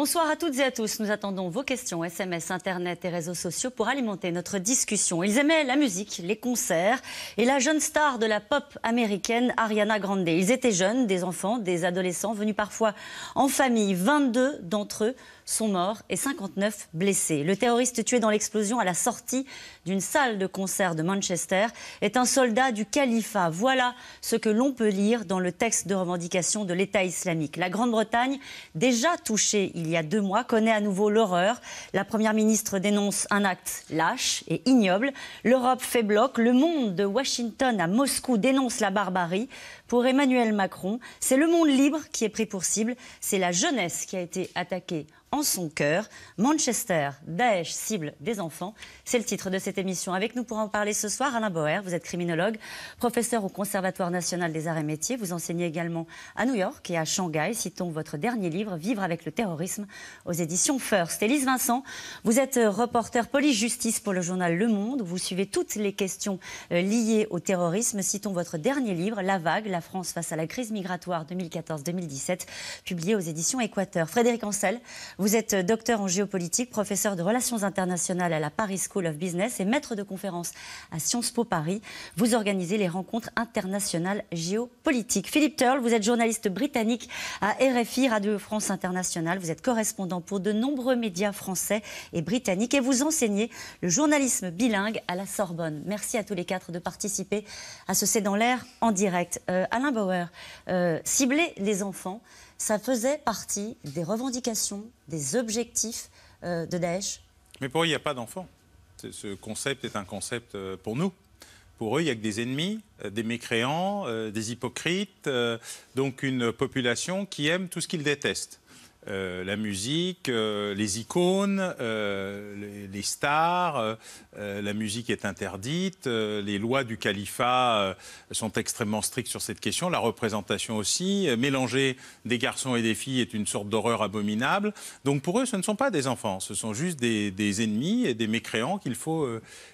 Bonsoir à toutes et à tous. Nous attendons vos questions, SMS, Internet et réseaux sociaux pour alimenter notre discussion. Ils aimaient la musique, les concerts et la jeune star de la pop américaine Ariana Grande. Ils étaient jeunes, des enfants, des adolescents, venus parfois en famille. 22 d'entre eux sont morts et 59 blessés. Le terroriste tué dans l'explosion à la sortie d'une salle de concert de Manchester est un soldat du califat. Voilà ce que l'on peut lire dans le texte de revendication de l'État islamique. La Grande-Bretagne, déjà touchée il y a 2 mois, connaît à nouveau l'horreur. La Première ministre dénonce un acte lâche et ignoble. L'Europe fait bloc. Le Monde, de Washington à Moscou, dénonce la barbarie. Pour Emmanuel Macron, c'est le monde libre qui est pris pour cible. C'est la jeunesse qui a été attaquée en son cœur. Manchester, Daesh cible des enfants. C'est le titre de cette émission. Avec nous pour en parler ce soir, Alain Bauer, vous êtes criminologue, professeur au Conservatoire national des arts et métiers. Vous enseignez également à New York et à Shanghai. Citons votre dernier livre, Vivre avec le terrorisme, aux éditions First. Elise Vincent, vous êtes reporter police-justice pour le journal Le Monde. Vous suivez toutes les questions liées au terrorisme. Citons votre dernier livre, La Vague, la France face à la crise migratoire 2014-2017, publié aux éditions Équateur. Frédéric Encel, vous êtes docteur en géopolitique, professeur de relations internationales à la Paris School of Business et maître de conférences à Sciences Po Paris. Vous organisez les rencontres internationales géopolitiques. Philippe Thureau, vous êtes journaliste britannique à RFI, Radio France Internationale. Vous êtes correspondant pour de nombreux médias français et britanniques et vous enseignez le journalisme bilingue à la Sorbonne. Merci à tous les 4 de participer à ce C'est dans l'air en direct. Alain Bauer, cibler les enfants, ça faisait partie des revendications, des objectifs de Daesh. Mais pour eux, il n'y a pas d'enfants. Ce concept est un concept pour nous. Pour eux, il n'y a que des ennemis, des mécréants, des hypocrites, donc une population qui aime tout ce qu'ils détestent. La musique, les icônes, les stars, la musique est interdite, les lois du califat sont extrêmement strictes sur cette question, la représentation aussi, mélanger des garçons et des filles est une sorte d'horreur abominable. Donc pour eux, ce ne sont pas des enfants, ce sont juste des ennemis et des mécréants qu'il faut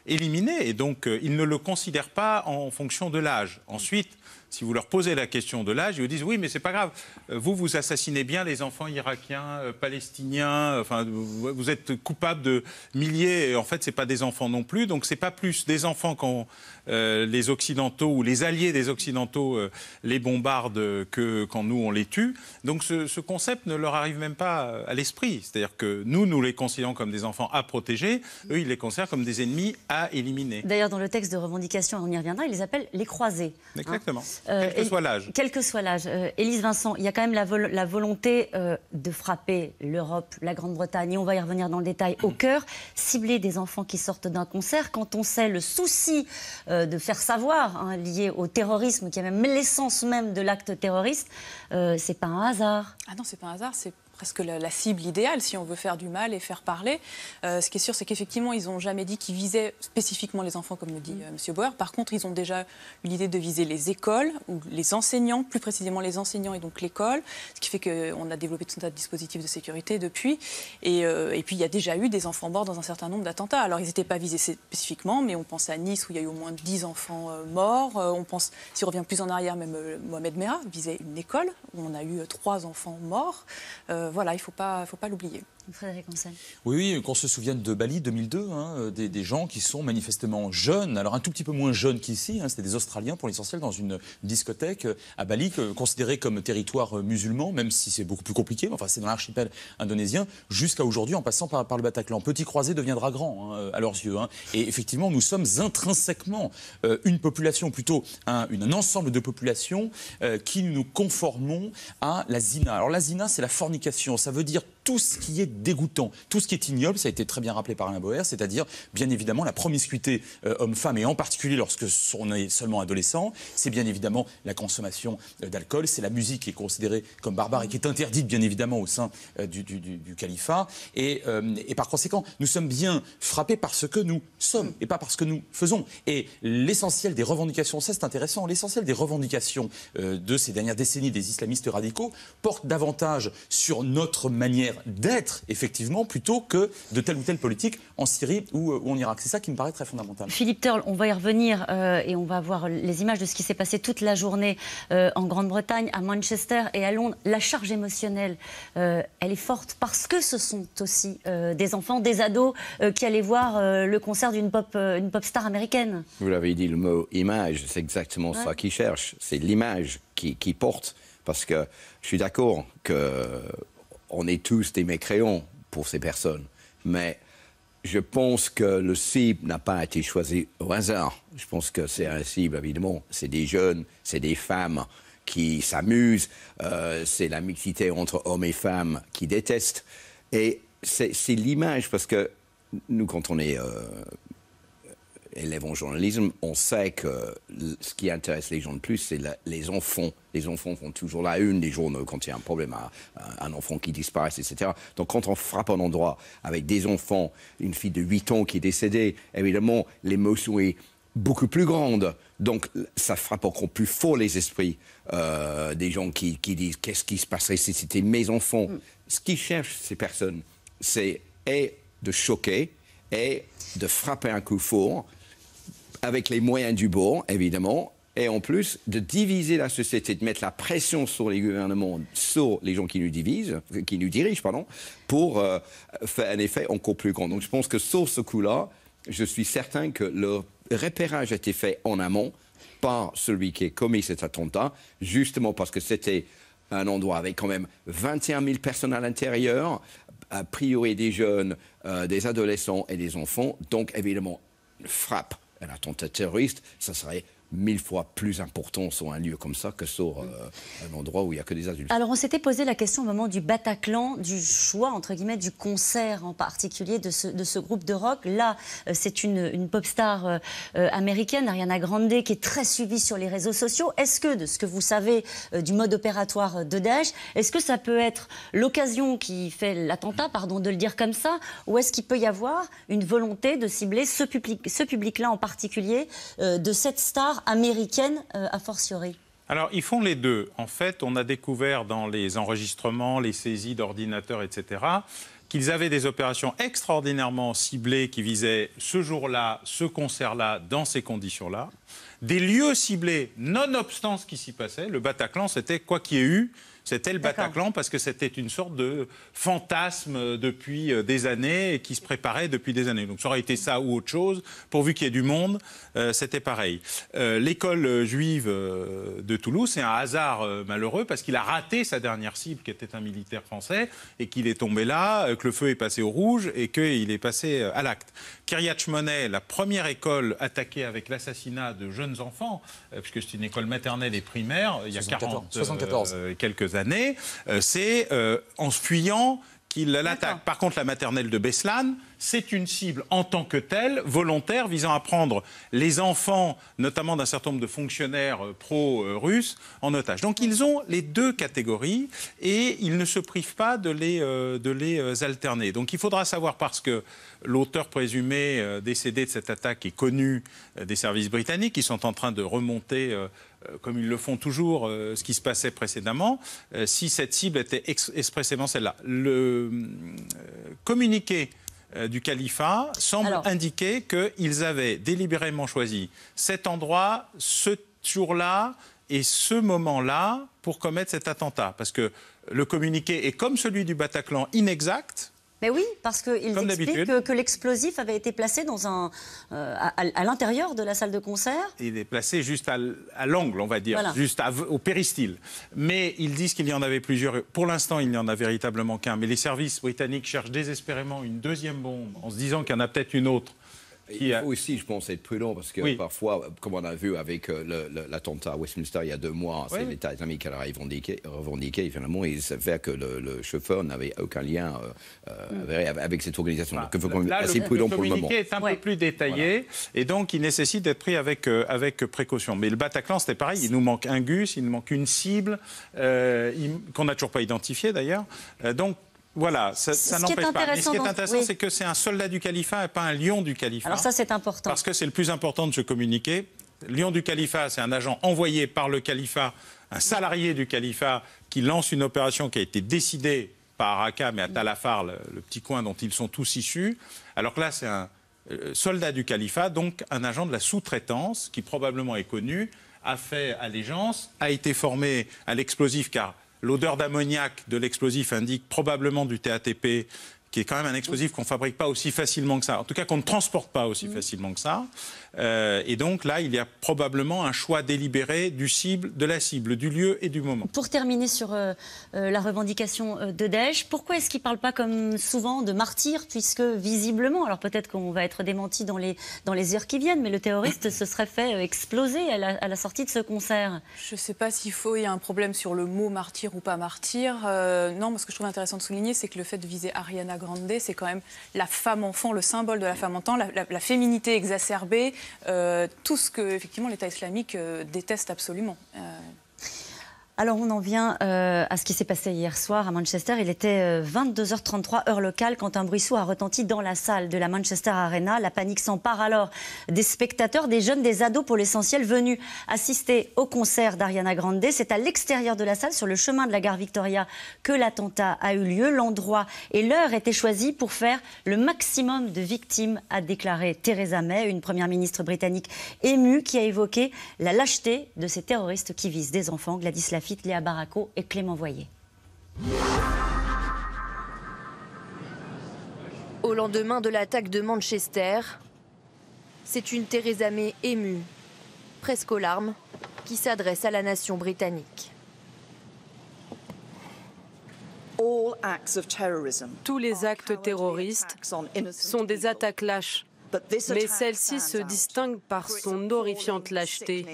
éliminer. Et donc ils ne le considèrent pas en fonction de l'âge. Ensuite, si vous leur posez la question de l'âge, ils vous disent oui, mais c'est pas grave. Vous, vous assassinez bien les enfants irakiens, palestiniens. Enfin, vous êtes coupable de milliers. Et en fait, c'est pas des enfants non plus. Donc, c'est pas plus des enfants quand les Occidentaux ou les alliés des Occidentaux les bombardent que quand nous on les tue. Donc, ce concept ne leur arrive même pas à l'esprit. C'est-à-dire que nous les considérons comme des enfants à protéger. Eux, ils les considèrent comme des ennemis à éliminer. D'ailleurs, dans le texte de revendication, on y reviendra, ils les appellent les croisés. Exactement. Hein. Quel que soit l'âge. Quel que soit l'âge. Élise Vincent, il y a quand même la volonté de frapper l'Europe, la Grande-Bretagne, et on va y revenir dans le détail, au cœur. Cibler des enfants qui sortent d'un concert, quand on sait le souci de faire savoir, hein, lié au terrorisme, qui est même l'essence même de l'acte terroriste, c'est pas un hasard. Ah non, c'est pas un hasard, c'est presque la cible idéale, si on veut faire du mal et faire parler. Ce qui est sûr, c'est qu'effectivement, ils n'ont jamais dit qu'ils visaient spécifiquement les enfants, comme le dit M. Bauer. Par contre, ils ont déjà eu l'idée de viser les écoles, ou les enseignants, plus précisément les enseignants et donc l'école, ce qui fait qu'on a développé tout un tas de dispositifs de sécurité depuis. Et puis, il y a déjà eu des enfants morts dans un certain nombre d'attentats. Alors, ils n'étaient pas visés spécifiquement, mais on pense à Nice, où il y a eu au moins 10 enfants morts. On pense, si on revient plus en arrière, même Mohamed Merah visait une école, où on a eu 3 enfants morts. Voilà, il ne faut pas l'oublier. Frédéric Encel. Oui, qu'on se souvienne de Bali 2002, hein, des gens qui sont manifestement jeunes, alors un tout petit peu moins jeunes qu'ici, hein, c'était des Australiens pour l'essentiel dans une discothèque à Bali, considérée comme territoire musulman, même si c'est beaucoup plus compliqué, mais enfin c'est dans l'archipel indonésien, jusqu'à aujourd'hui en passant par le Bataclan. Petit croisé deviendra grand, hein, à leurs yeux. Hein, et effectivement, nous sommes intrinsèquement une population, plutôt un ensemble de populations qui nous conformons à la zina. Alors la zina, c'est la fornication, ça veut dire tout ce qui est dégoûtant, tout ce qui est ignoble, ça a été très bien rappelé par Alain Bauer, c'est-à-dire bien évidemment la promiscuité homme-femme, et en particulier lorsque on est seulement adolescent, c'est bien évidemment la consommation d'alcool, c'est la musique qui est considérée comme barbare et qui est interdite bien évidemment au sein du califat. Et par conséquent, nous sommes bien frappés par ce que nous sommes et pas par ce que nous faisons. Et l'essentiel des revendications, ça c'est intéressant, l'essentiel des revendications de ces dernières décennies des islamistes radicaux porte davantage sur notre manière manière d'être, effectivement, plutôt que de telle ou telle politique en Syrie ou en Irak. C'est ça qui me paraît très fondamental. Philippe Thureau, on va y revenir et on va voir les images de ce qui s'est passé toute la journée en Grande-Bretagne, à Manchester et à Londres. La charge émotionnelle, elle est forte parce que ce sont aussi des enfants, des ados qui allaient voir le concert d'une pop star américaine. Vous l'avez dit, le mot image, c'est exactement ça qu'ils cherchent. C'est l'image qui porte. Parce que je suis d'accord qu'on est tous des mécréants pour ces personnes. Mais je pense que le cible n'a pas été choisi au hasard. Je pense que c'est un cible, évidemment. C'est des jeunes, c'est des femmes qui s'amusent. C'est la mixité entre hommes et femmes qui détestent. Et c'est l'image, parce que nous, quand on est élève en journalisme, on sait que ce qui intéresse les gens le plus, c'est les enfants. Les enfants font toujours la une des journaux quand il y a un problème, un enfant qui disparaît, etc. Donc quand on frappe un endroit avec des enfants, une fille de 8 ans qui est décédée, évidemment, l'émotion est beaucoup plus grande. Donc ça frappe encore plus fort les esprits des gens qui disent « Qu'est-ce qui se passerait si c'était mes enfants ?» Ce qu'ils cherchent, ces personnes, c'est de choquer et de frapper un coup fort avec les moyens du bord, évidemment, et en plus de diviser la société, de mettre la pression sur les gouvernements, sur les gens qui nous dirigent, pour faire un effet encore plus grand. Donc je pense que sur ce coup-là, je suis certain que le repérage a été fait en amont par celui qui a commis cet attentat, justement parce que c'était un endroit avec quand même 21 000 personnes à l'intérieur, a priori des jeunes, des adolescents et des enfants. Donc évidemment, une frappe, un attentat terroriste, ça serait 1000 fois plus important sur un lieu comme ça que sur un endroit où il n'y a que des adultes. Alors on s'était posé la question au moment du Bataclan, du choix, entre guillemets, du concert en particulier de ce groupe de rock. Là, c'est une pop star américaine, Ariana Grande, qui est très suivie sur les réseaux sociaux. Est-ce que, de ce que vous savez du mode opératoire de Daesh, est-ce que ça peut être l'occasion qui fait l'attentat, pardon de le dire comme ça, ou est-ce qu'il peut y avoir une volonté de cibler ce public-là en particulier, de cette star américaine, a fortiori? Alors, ils font les deux. En fait, on a découvert dans les enregistrements, les saisies d'ordinateurs, etc., qu'ils avaient des opérations extraordinairement ciblées qui visaient ce jour-là, ce concert-là, dans ces conditions-là. Des lieux ciblés, nonobstant ce qui s'y passait. Le Bataclan, c'était quoi qu'il y ait eu, c'était le Bataclan parce que c'était une sorte de fantasme depuis des années et qui se préparait depuis des années. Donc ça aurait été ça ou autre chose, pourvu qu'il y ait du monde, c'était pareil. L'école juive de Toulouse, c'est un hasard malheureux parce qu'il a raté sa dernière cible qui était un militaire français et qu'il est tombé là, que le feu est passé au rouge et qu'il est passé à l'acte. Kiryat Shmoneh, la première école attaquée avec l'assassinat de jeunes enfants, puisque c'est une école maternelle et primaire, il y a 74 quelques années, c'est en se fuyant qu'il l'attaque. Par contre, la maternelle de Beslan, c'est une cible en tant que telle, volontaire, visant à prendre les enfants, notamment d'un certain nombre de fonctionnaires pro-russes, en otage. Donc ils ont les deux catégories et ils ne se privent pas de les alterner. Donc il faudra savoir, parce que l'auteur présumé décédé de cette attaque est connu des services britanniques, qui sont en train de remonter comme ils le font toujours, ce qui se passait précédemment, si cette cible était expressément celle-là. Le communiqué du califat semble indiquer qu'ils avaient délibérément choisi cet endroit, ce jour-là et ce moment-là pour commettre cet attentat. Parce que le communiqué est, comme celui du Bataclan, inexact. Mais oui, parce qu'ils expliquent que l'explosif avait été placé dans à l'intérieur de la salle de concert. Il est placé juste à l'angle, on va dire, juste au péristyle. Mais ils disent qu'il y en avait plusieurs. Pour l'instant, il n'y en a véritablement qu'un. Mais les services britanniques cherchent désespérément une deuxième bombe, en se disant qu'il y en a peut-être une autre. Il faut aussi, je pense, être prudent, parce que parfois, comme on a vu avec l'attentat à Westminster il y a 2 mois, c'est l'État islamique qui l'a revendiqué, et finalement, il s'avère que le chauffeur n'avait aucun lien avec cette organisation. Donc, il faut quand même être assez prudent pour le moment. Le communiqué est un peu plus détaillé, et donc il nécessite d'être pris avec précaution. Mais le Bataclan, c'était pareil, il nous manque un gus, il nous manque une cible, qu'on n'a toujours pas identifiée d'ailleurs. Donc, voilà, ça n'empêche pas. Mais ce qui est intéressant, c'est que c'est un soldat du califat et pas un lion du califat. Alors ça, c'est important. Parce que c'est le plus important de se communiquer. Lion du califat, c'est un agent envoyé par le califat, un salarié du califat, qui lance une opération qui a été décidée pas à Raqqa, mais à Talafar, le petit coin dont ils sont tous issus. Alors que là, c'est un soldat du califat, donc un agent de la sous-traitance, qui probablement est connu, a fait allégeance, a été formé à l'explosif, car l'odeur d'ammoniac de l'explosif indique probablement du TATP, qui est quand même un explosif qu'on ne fabrique pas aussi facilement que ça, en tout cas qu'on ne transporte pas aussi facilement que ça. Et donc là, il y a probablement un choix délibéré de la cible, du lieu et du moment. Pour terminer sur la revendication de Daesh, pourquoi est-ce qu'il ne parle pas comme souvent de martyrs, puisque visiblement, alors peut-être qu'on va être démenti dans les heures qui viennent, mais le terroriste se serait fait exploser à la sortie de ce concert. Je ne sais pas il y a un problème sur le mot martyr ou pas martyr. Non, mais ce que je trouve intéressant de souligner, c'est que le fait de viser Ariana Grande, c'est quand même la femme-enfant, le symbole de la femme-enfant, la féminité exacerbée, tout ce que, effectivement, l'État islamique déteste absolument. Alors, on en vient à ce qui s'est passé hier soir à Manchester. Il était 22h33, heure locale, quand un bruit sourd a retenti dans la salle de la Manchester Arena. La panique s'empare alors des spectateurs, des jeunes, des ados, pour l'essentiel, venus assister au concert d'Ariana Grande. C'est à l'extérieur de la salle, sur le chemin de la gare Victoria, que l'attentat a eu lieu. L'endroit et l'heure étaient choisis pour faire le maximum de victimes, a déclaré Theresa May, une première ministre britannique émue, qui a évoqué la lâcheté de ces terroristes qui visent des enfants. Gladys Laffitte, Léa Barraco et Clément Voyer. Au lendemain de l'attaque de Manchester, c'est une Theresa May émue, presque aux larmes, qui s'adresse à la nation britannique. Tous les actes terroristes sont des attaques lâches, mais celle-ci se distingue par son horrifiante lâcheté.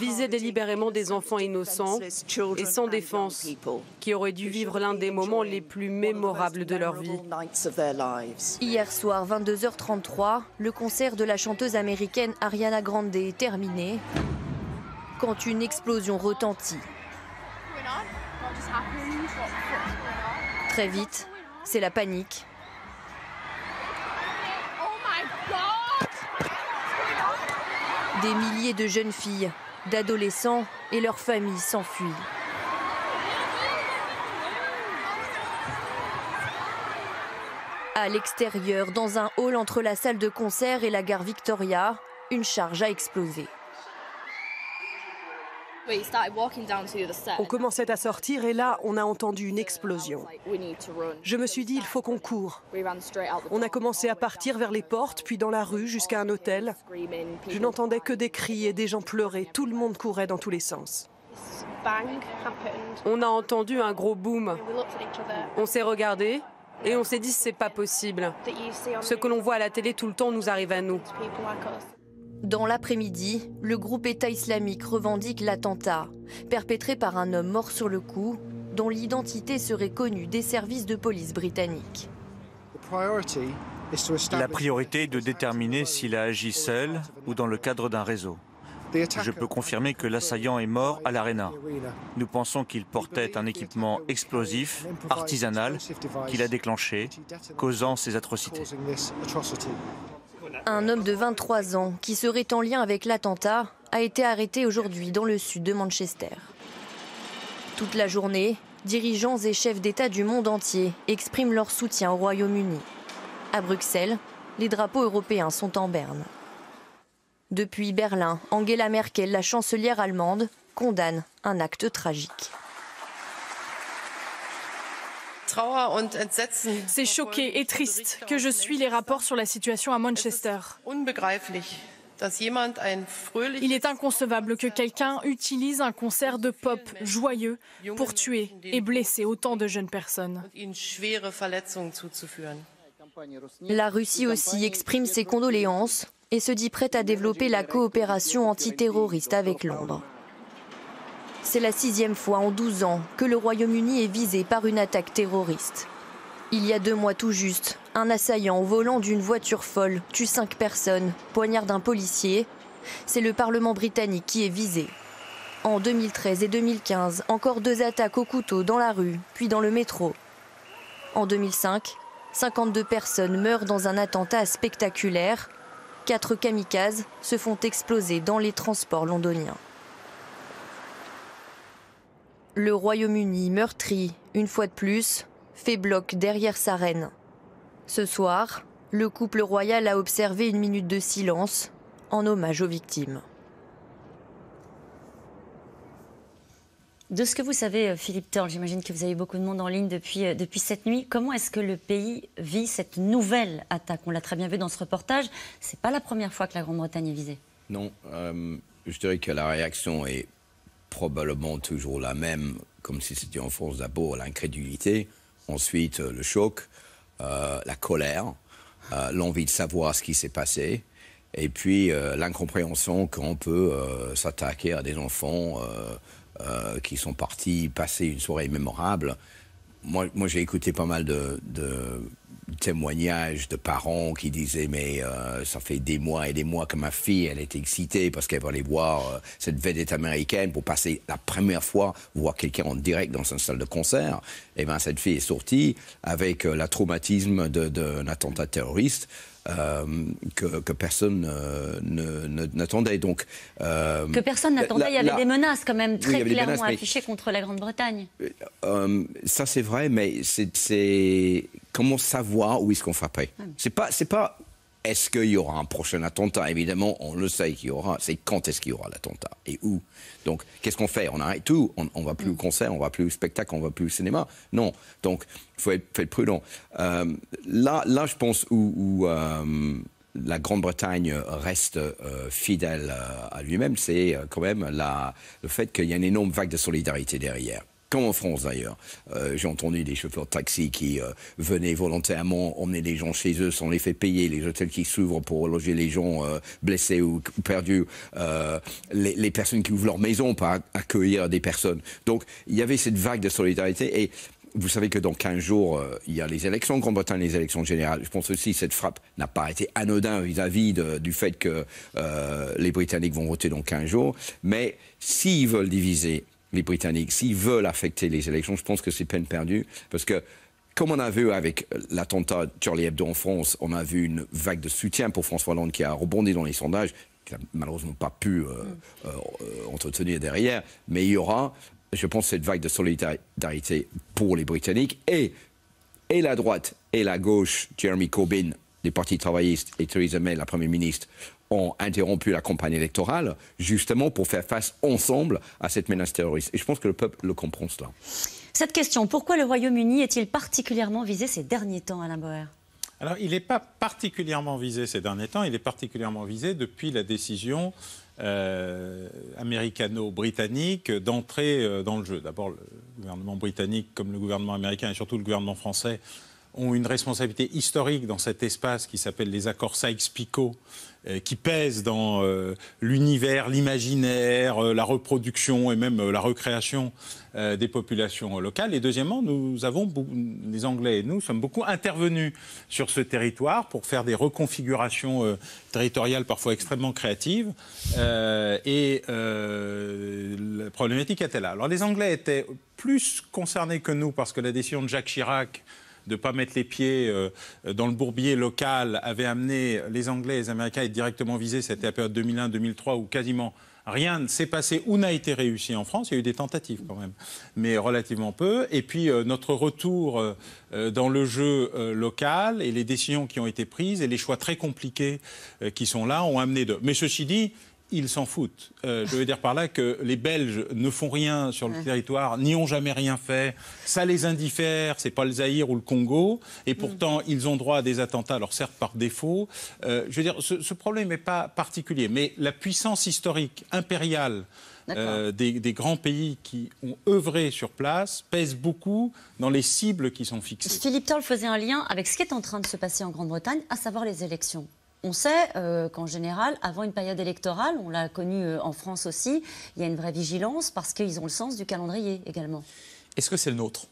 Viser délibérément des enfants innocents et sans défense, qui auraient dû vivre l'un des moments les plus mémorables de leur vie. Hier soir, 22h33, le concert de la chanteuse américaine Ariana Grande est terminé quand une explosion retentit. Très vite, c'est la panique. Des milliers de jeunes filles, d'adolescents et leurs familles s'enfuient. À l'extérieur, dans un hall entre la salle de concert et la gare Victoria, une charge a explosé. On commençait à sortir et là, on a entendu une explosion. Je me suis dit, il faut qu'on court. On a commencé à partir vers les portes, puis dans la rue, jusqu'à un hôtel. Je n'entendais que des cris et des gens pleurer. Tout le monde courait dans tous les sens. On a entendu un gros boom. On s'est regardés et on s'est dit, c'est pas possible. Ce que l'on voit à la télé tout le temps nous arrive à nous. Dans l'après-midi, le groupe État islamique revendique l'attentat, perpétré par un homme mort sur le coup, dont l'identité serait connue des services de police britanniques. La priorité est de déterminer s'il a agi seul ou dans le cadre d'un réseau. Je peux confirmer que l'assaillant est mort à l'Arena. Nous pensons qu'il portait un équipement explosif, artisanal, qu'il a déclenché, causant ces atrocités. Un homme de 23 ans qui serait en lien avec l'attentat a été arrêté aujourd'hui dans le sud de Manchester. Toute la journée, dirigeants et chefs d'État du monde entier expriment leur soutien au Royaume-Uni. À Bruxelles, les drapeaux européens sont en berne. Depuis Berlin, Angela Merkel, la chancelière allemande, condamne un acte tragique. C'est choqué et triste que je suis les rapports sur la situation à Manchester. Il est inconcevable que quelqu'un utilise un concert de pop joyeux pour tuer et blesser autant de jeunes personnes. La Russie aussi exprime ses condoléances et se dit prête à développer la coopération antiterroriste avec Londres. C'est la 6e fois en 12 ans que le Royaume-Uni est visé par une attaque terroriste. Il y a 2 mois tout juste, un assaillant au volant d'une voiture folle tue 5 personnes, poignarde un policier. C'est le Parlement britannique qui est visé. En 2013 et 2015, encore 2 attaques au couteau dans la rue, puis dans le métro. En 2005, 52 personnes meurent dans un attentat spectaculaire. 4 kamikazes se font exploser dans les transports londoniens. Le Royaume-Uni, meurtri, une fois de plus, fait bloc derrière sa reine. Ce soir, le couple royal a observé une minute de silence en hommage aux victimes. De ce que vous savez, Philippe Thureau, j'imagine que vous avez beaucoup de monde en ligne depuis cette nuit. Comment est-ce que le pays vit cette nouvelle attaque? On l'a très bien vu dans ce reportage. Ce n'est pas la première fois que la Grande-Bretagne est visée. Non, je dirais que la réaction est probablement toujours la même, comme si c'était en France. D'abord l'incrédulité, ensuite le choc, la colère, l'envie de savoir ce qui s'est passé. Et puis l'incompréhension qu'on peut s'attaquer à des enfants qui sont partis passer une soirée mémorable. Moi j'ai écouté pas mal de témoignages de parents qui disaient « mais ça fait des mois et des mois que ma fille, elle était excitée parce qu'elle va aller voir cette vedette américaine pour passer la première fois, voir quelqu'un en direct dans une salle de concert. » Et bien cette fille est sortie avec le traumatisme d'un attentat terroriste que personne n'attendait. Donc, que personne n'attendait, il y avait des menaces quand même très clairement affichées contre la Grande-Bretagne. Ça c'est vrai, mais c'est comment savoir où est-ce qu'on frappait. C'est pas est-ce qu'il y aura un prochain attentat, évidemment on le sait qu'il y aura, c'est quand est-ce qu'il y aura l'attentat et où. Donc qu'est-ce qu'on fait? On arrête tout, on va plus au concert, on va plus au spectacle, on va plus au cinéma. Non, donc il faut être prudent. Là, je pense où la Grande-Bretagne reste fidèle à lui-même, c'est quand même le fait qu'il y a une énorme vague de solidarité derrière. Comme en France d'ailleurs. J'ai entendu des chauffeurs de taxi qui venaient volontairement emmener les gens chez eux sans les faire payer, les hôtels qui s'ouvrent pour loger les gens blessés ou perdus, les personnes qui ouvrent leur maison pour accueillir des personnes. Donc il y avait cette vague de solidarité et vous savez que dans 15 jours, il y a les élections en Grande-Bretagne, les élections générales. Je pense aussi que cette frappe n'a pas été anodine vis-à-vis du fait que les Britanniques vont voter dans 15 jours. Mais s'ils veulent diviser les Britanniques, s'ils veulent affecter les élections, je pense que c'est peine perdue. Parce que, comme on a vu avec l'attentat de Charlie Hebdo en France, on a vu une vague de soutien pour François Hollande qui a rebondi dans les sondages, qui n'a malheureusement pas pu entretenir derrière. Mais il y aura, je pense, cette vague de solidarité pour les Britanniques. Et la droite et la gauche, Jeremy Corbyn, des partis travaillistes, et Theresa May, la Première ministre, ont interrompu la campagne électorale, justement pour faire face ensemble à cette menace terroriste. Et je pense que le peuple le comprend cela. Cette question, pourquoi le Royaume-Uni est-il particulièrement visé ces derniers temps, Alain Bauer? Alors, il n'est pas particulièrement visé ces derniers temps, il est particulièrement visé depuis la décision américano-britannique d'entrer dans le jeu. D'abord, le gouvernement britannique, comme le gouvernement américain et surtout le gouvernement français, ont une responsabilité historique dans cet espace qui s'appelle les accords Sykes-Picot, qui pèsent dans l'univers, l'imaginaire, la reproduction et même la recréation des populations locales. Et deuxièmement, nous avons, les Anglais et nous, sommes beaucoup intervenus sur ce territoire pour faire des reconfigurations territoriales parfois extrêmement créatives. La problématique était là. Alors les Anglais étaient plus concernés que nous parce que la décision de Jacques Chirac de ne pas mettre les pieds dans le bourbier local avait amené les Anglais et les Américains à être directement visés. C'était la période 2001-2003 où quasiment rien ne s'est passé ou n'a été réussi en France. Il y a eu des tentatives quand même, mais relativement peu. Et puis notre retour dans le jeu local et les décisions qui ont été prises et les choix très compliqués qui sont là ont amené de... Mais ceci dit... Ils s'en foutent. Je veux dire par là que les Belges ne font rien sur le territoire, n'y ont jamais rien fait. Ça les indiffère, c'est pas le Zaïre ou le Congo. Et pourtant, ils ont droit à des attentats, alors certes par défaut. Je veux dire, ce problème n'est pas particulier. Mais la puissance historique impériale des grands pays qui ont œuvré sur place pèse beaucoup dans les cibles qui sont fixées. Philippe Thureau faisait un lien avec ce qui est en train de se passer en Grande-Bretagne, à savoir les élections. On sait qu'en général, avant une période électorale, on l'a connu en France aussi, il y a une vraie vigilance parce qu'ils ont le sens du calendrier également. Est-ce que c'est le nôtre?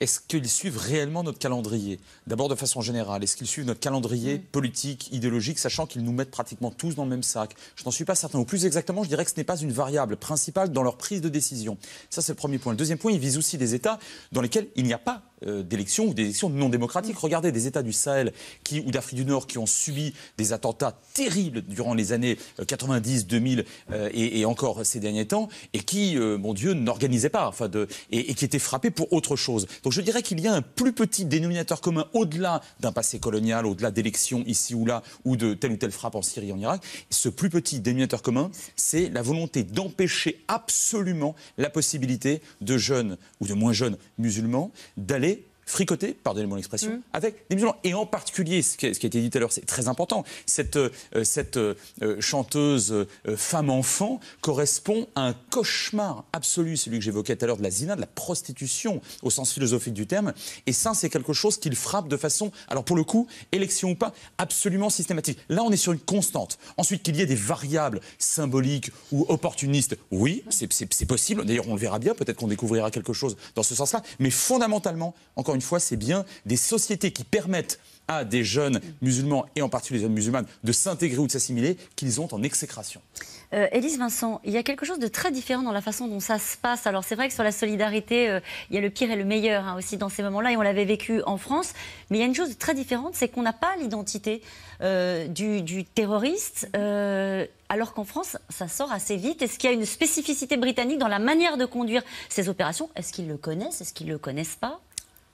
Est-ce qu'ils suivent réellement notre calendrier? D'abord de façon générale, est-ce qu'ils suivent notre calendrier politique, idéologique, sachant qu'ils nous mettent pratiquement tous dans le même sac? Je n'en suis pas certain. Ou plus exactement, je dirais que ce n'est pas une variable principale dans leur prise de décision. Ça, c'est le premier point. Le deuxième point, ils visent aussi des États dans lesquels il n'y a pas d'élections ou des élections non démocratiques. Regardez des États du Sahel qui, ou d'Afrique du Nord qui ont subi des attentats terribles durant les années 90, 2000 et encore ces derniers temps et qui, mon Dieu, n'organisaient pas enfin et qui étaient frappés pour autre chose. Donc je dirais qu'il y a un plus petit dénominateur commun au-delà d'un passé colonial, au-delà d'élections ici ou là ou de telle ou telle frappe en Syrie, en Irak. Ce plus petit dénominateur commun, c'est la volonté d'empêcher absolument la possibilité de jeunes ou de moins jeunes musulmans d'aller fricoter, pardonnez-moi l'expression, avec des musulmans. Et en particulier, ce qui a été dit tout à l'heure, c'est très important, cette chanteuse femme-enfant correspond à un cauchemar absolu, celui que j'évoquais tout à l'heure, de la zina, de la prostitution, au sens philosophique du terme. Et ça, c'est quelque chose qu'il frappe de façon, alors pour le coup, élection ou pas, absolument systématique. Là, on est sur une constante. Ensuite, qu'il y ait des variables symboliques ou opportunistes, oui, c'est possible. D'ailleurs, on le verra bien, peut-être qu'on découvrira quelque chose dans ce sens-là. Mais fondamentalement, encore une fois, c'est bien des sociétés qui permettent à des jeunes musulmans, et en particulier des jeunes musulmanes, de s'intégrer ou de s'assimiler, qu'ils ont en exécration. Elise Vincent, il y a quelque chose de très différent dans la façon dont ça se passe. Alors c'est vrai que sur la solidarité, il y a le pire et le meilleur aussi dans ces moments-là, et on l'avait vécu en France. Mais il y a une chose de très différente, c'est qu'on n'a pas l'identité du terroriste, alors qu'en France, ça sort assez vite. Est-ce qu'il y a une spécificité britannique dans la manière de conduire ces opérations? Est-ce qu'ils le connaissent? Est-ce qu'ils ne le connaissent pas?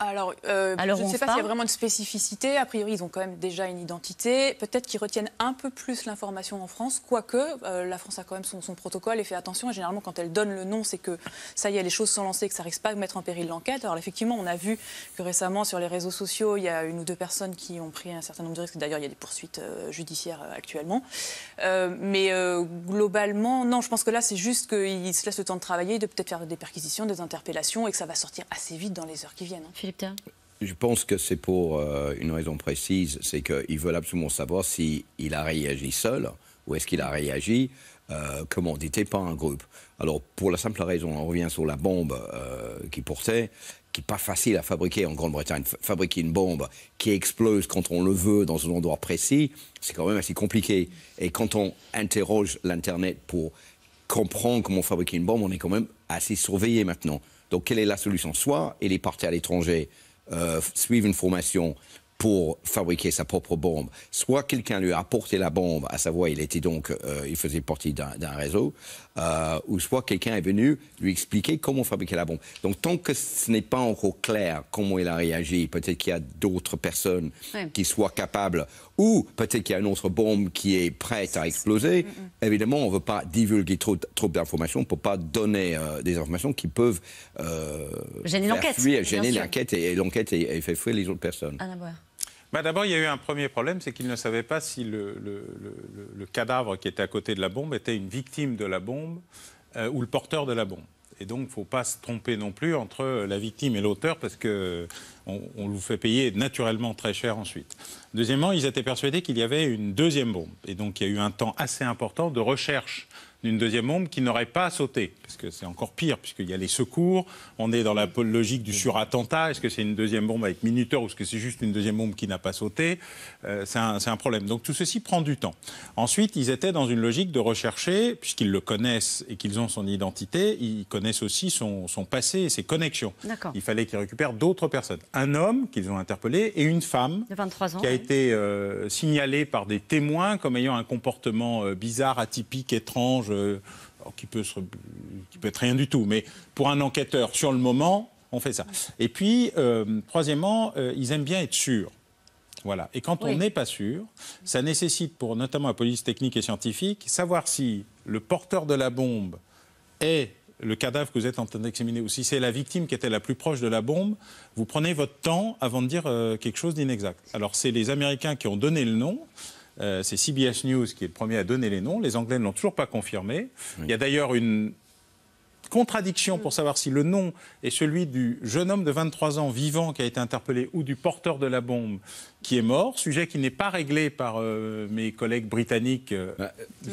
Alors, je ne sais pas s'il y a vraiment de spécificité. A priori, ils ont quand même déjà une identité. Peut-être qu'ils retiennent un peu plus l'information en France, quoique la France a quand même son protocole et fait attention. Et généralement, quand elle donne le nom, c'est que ça y est, les choses sont lancées et que ça risque pas de mettre en péril l'enquête. Alors, effectivement, on a vu que récemment, sur les réseaux sociaux, il y a une ou deux personnes qui ont pris un certain nombre de risques. D'ailleurs, il y a des poursuites judiciaires actuellement. Mais globalement, non, je pense que là, c'est juste qu'ils se laissent le temps de travailler, de peut-être faire des perquisitions, des interpellations et que ça va sortir assez vite dans les heures qui viennent. Je pense que c'est pour une raison précise, c'est qu'ils veulent absolument savoir s'il a réagi seul ou est-ce qu'il a réagi commandité par un groupe. Alors pour la simple raison, on revient sur la bombe qu'il portait, qui n'est pas facile à fabriquer en Grande-Bretagne. Fabriquer une bombe qui explose quand on le veut dans un endroit précis, c'est quand même assez compliqué. Et quand on interroge l'Internet pour comprendre comment fabriquer une bombe, on est quand même assez surveillé maintenant. Donc, quelle est la solution? Soit il est parti à l'étranger, suivre une formation pour fabriquer sa propre bombe, soit quelqu'un lui a apporté la bombe, à savoir il faisait partie d'un réseau, ou soit quelqu'un est venu lui expliquer comment fabriquer la bombe. Donc, tant que ce n'est pas encore clair comment il a réagi, peut-être qu'il y a d'autres personnes qui soient capables, ou peut-être qu'il y a une autre bombe qui est prête à exploser. Évidemment, on ne veut pas divulguer trop d'informations pour ne pas donner des informations qui peuvent gêner l'enquête, et l'enquête fait fuir les autres personnes. Alain Bauer. Bah d'abord, il y a eu un premier problème, c'est qu'ils ne savaient pas si le cadavre qui était à côté de la bombe était une victime de la bombe ou le porteur de la bombe. Et donc, il ne faut pas se tromper non plus entre la victime et l'auteur, parce qu'on vous fait payer naturellement très cher ensuite. Deuxièmement, ils étaient persuadés qu'il y avait une deuxième bombe. Et donc, il y a eu un temps assez important de recherche d'une deuxième bombe qui n'aurait pas sauté, parce que c'est encore pire, puisqu'il y a les secours, on est dans la logique du surattentat, est-ce que c'est une deuxième bombe avec minuteur ou est-ce que c'est juste une deuxième bombe qui n'a pas sauté? C'est un problème. Donc tout ceci prend du temps. Ensuite, ils étaient dans une logique de rechercher, puisqu'ils le connaissent et qu'ils ont son identité, ils connaissent aussi son passé et ses connexions. Il fallait qu'ils récupèrent d'autres personnes. Un homme qu'ils ont interpellé et une femme de 23 ans, qui a été signalée par des témoins comme ayant un comportement bizarre, atypique, étrange, qui peut être rien du tout. Mais pour un enquêteur, sur le moment, on fait ça. Et puis, troisièmement, ils aiment bien être sûrs. Voilà. Et quand on n'est pas sûr, ça nécessite, pour notamment la police technique et scientifique, savoir si le porteur de la bombe est le cadavre que vous êtes en train d'examiner, ou si c'est la victime qui était la plus proche de la bombe. Vous prenez votre temps avant de dire quelque chose d'inexact. Alors, c'est les Américains qui ont donné le nom. C'est CBS News qui est le premier à donner les noms. Les Anglais ne l'ont toujours pas confirmé. Il y a d'ailleurs une contradiction pour savoir si le nom est celui du jeune homme de 23 ans vivant qui a été interpellé ou du porteur de la bombe qui est mort, sujet qui n'est pas réglé par mes collègues britanniques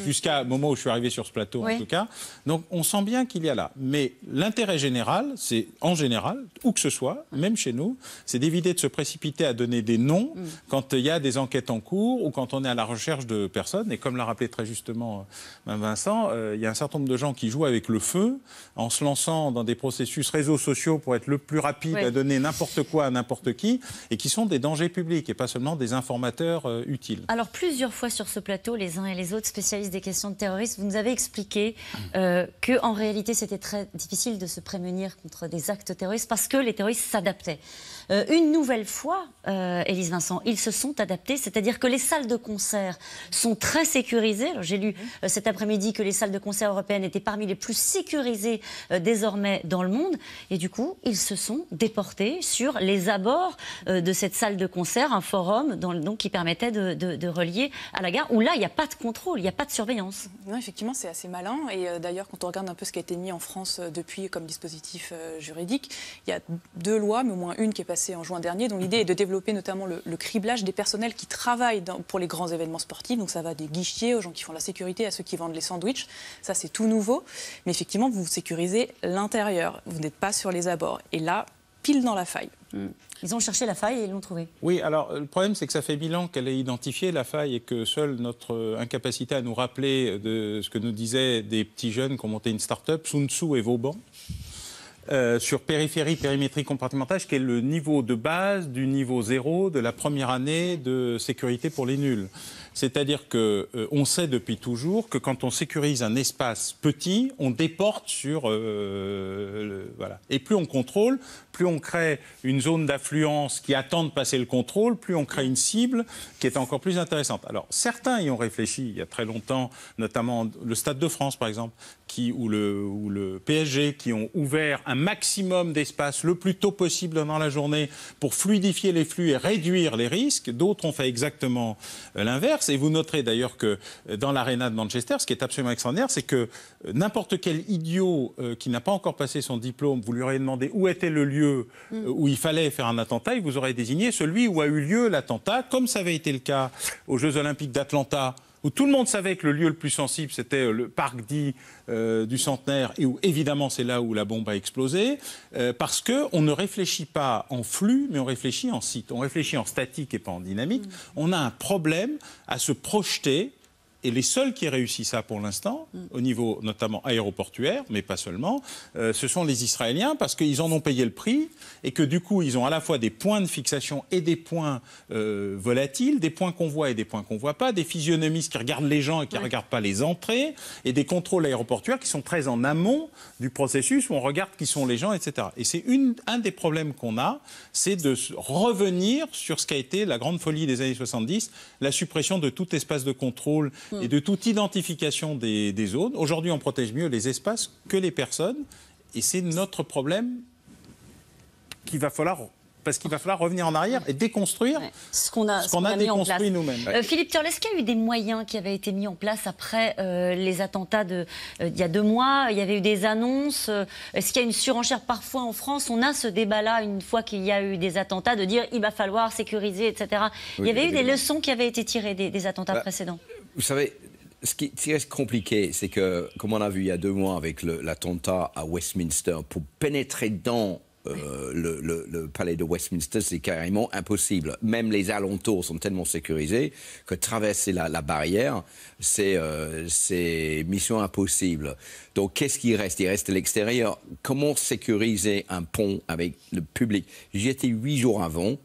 jusqu'à moment où je suis arrivé sur ce plateau en tout cas. Donc on sent bien qu'il y a là. Mais l'intérêt général, c'est en général, où que ce soit, même chez nous, c'est d'éviter de se précipiter à donner des noms quand il y a des enquêtes en cours ou quand on est à la recherche de personnes. Et comme l'a rappelé très justement Mme Vincent, il y a un certain nombre de gens qui jouent avec le feu. en se lançant dans des processus réseaux sociaux pour être le plus rapide à donner n'importe quoi à n'importe qui, et qui sont des dangers publics et pas seulement des informateurs utiles. Alors plusieurs fois sur ce plateau, les uns et les autres spécialistes des questions de terrorisme, vous nous avez expliqué qu'en réalité c'était très difficile de se prémunir contre des actes terroristes parce que les terroristes s'adaptaient. Une nouvelle fois, Elise Vincent, ils se sont adaptés, c'est-à-dire que les salles de concert sont très sécurisées. J'ai lu cet après-midi que les salles de concert européennes étaient parmi les plus sécurisées désormais dans le monde. Et du coup, ils se sont déportés sur les abords de cette salle de concert, un forum donc, qui permettait de relier à la gare, où là, il n'y a pas de contrôle, il n'y a pas de surveillance. Non, effectivement, c'est assez malin. Et d'ailleurs, quand on regarde un peu ce qui a été mis en France depuis comme dispositif juridique, il y a deux lois, mais au moins une qui est passée en juin dernier, dont l'idée est de développer notamment le criblage des personnels qui travaillent pour les grands événements sportifs. Donc ça va des guichetiers aux gens qui font la sécurité, à ceux qui vendent les sandwichs. Ça, c'est tout nouveau. Mais effectivement, vous sécurisez l'intérieur. Vous n'êtes pas sur les abords. Et là, pile dans la faille. Ils ont cherché la faille et ils l'ont trouvée. Oui, alors le problème, c'est que ça fait 1000 ans qu'elle est identifiée, la faille, et que seule notre incapacité à nous rappeler de ce que nous disaient des petits jeunes qui ont monté une start-up, Sun Tzu et Vauban, sur périphérie, périmétrie, compartimentage, qui est le niveau de base du niveau 0 de la première année de sécurité pour les nuls. C'est-à-dire qu'on sait depuis toujours que quand on sécurise un espace petit, on déporte sur... voilà. Et plus on contrôle, plus on crée une zone d'affluence qui attend de passer le contrôle, plus on crée une cible qui est encore plus intéressante. Alors certains y ont réfléchi il y a très longtemps, notamment le Stade de France par exemple, ou le PSG, qui ont ouvert un maximum d'espace le plus tôt possible dans la journée pour fluidifier les flux et réduire les risques. D'autres ont fait exactement l'inverse. Et vous noterez d'ailleurs que dans l'aréna de Manchester, ce qui est absolument extraordinaire, c'est que n'importe quel idiot qui n'a pas encore passé son diplôme, vous lui aurez demandé où était le lieu où il fallait faire un attentat, il vous aurait désigné celui où a eu lieu l'attentat, comme ça avait été le cas aux Jeux Olympiques d'Atlanta, où tout le monde savait que le lieu le plus sensible, c'était le parc dit du Centenaire, et où évidemment c'est là où la bombe a explosé, parce qu'on ne réfléchit pas en flux, mais on réfléchit en site, on réfléchit en statique et pas en dynamique. On a un problème à se projeter, et les seuls qui réussissent ça pour l'instant, au niveau notamment aéroportuaire, mais pas seulement, ce sont les Israéliens, parce qu'ils en ont payé le prix, et que du coup, ils ont à la fois des points de fixation et des points volatiles, des points qu'on voit et des points qu'on ne voit pas, des physionomistes qui regardent les gens et qui ne regardent pas les entrées, et des contrôles aéroportuaires qui sont très en amont du processus, où on regarde qui sont les gens, etc. Et c'est un des problèmes qu'on a, c'est de revenir sur ce qu'a été la grande folie des années 70, la suppression de tout espace de contrôle et de toute identification des zones. Aujourd'hui, on protège mieux les espaces que les personnes. Et c'est notre problème qu'il va falloir revenir en arrière et déconstruire ce qu'on a déconstruit nous-mêmes. Philippe Thureau, est-ce qu'il y a eu des moyens qui avaient été mis en place après les attentats d'il y a 2 mois? Il y avait eu des annonces. Est-ce qu'il y a une surenchère parfois en France? On a ce débat-là, une fois qu'il y a eu des attentats, de dire il va falloir sécuriser, etc. Oui, il y avait eu des leçons qui avaient été tirées des attentats précédents. Vous savez, ce qui reste compliqué, c'est que, comme on a vu il y a 2 mois avec l'attentat à Westminster, pour pénétrer dans le palais de Westminster, c'est carrément impossible. Même les alentours sont tellement sécurisés que traverser la barrière, c'est mission impossible. Donc qu'est-ce qui reste? Il reste l'extérieur. Comment sécuriser un pont avec le public? J'y étais 8 jours avant.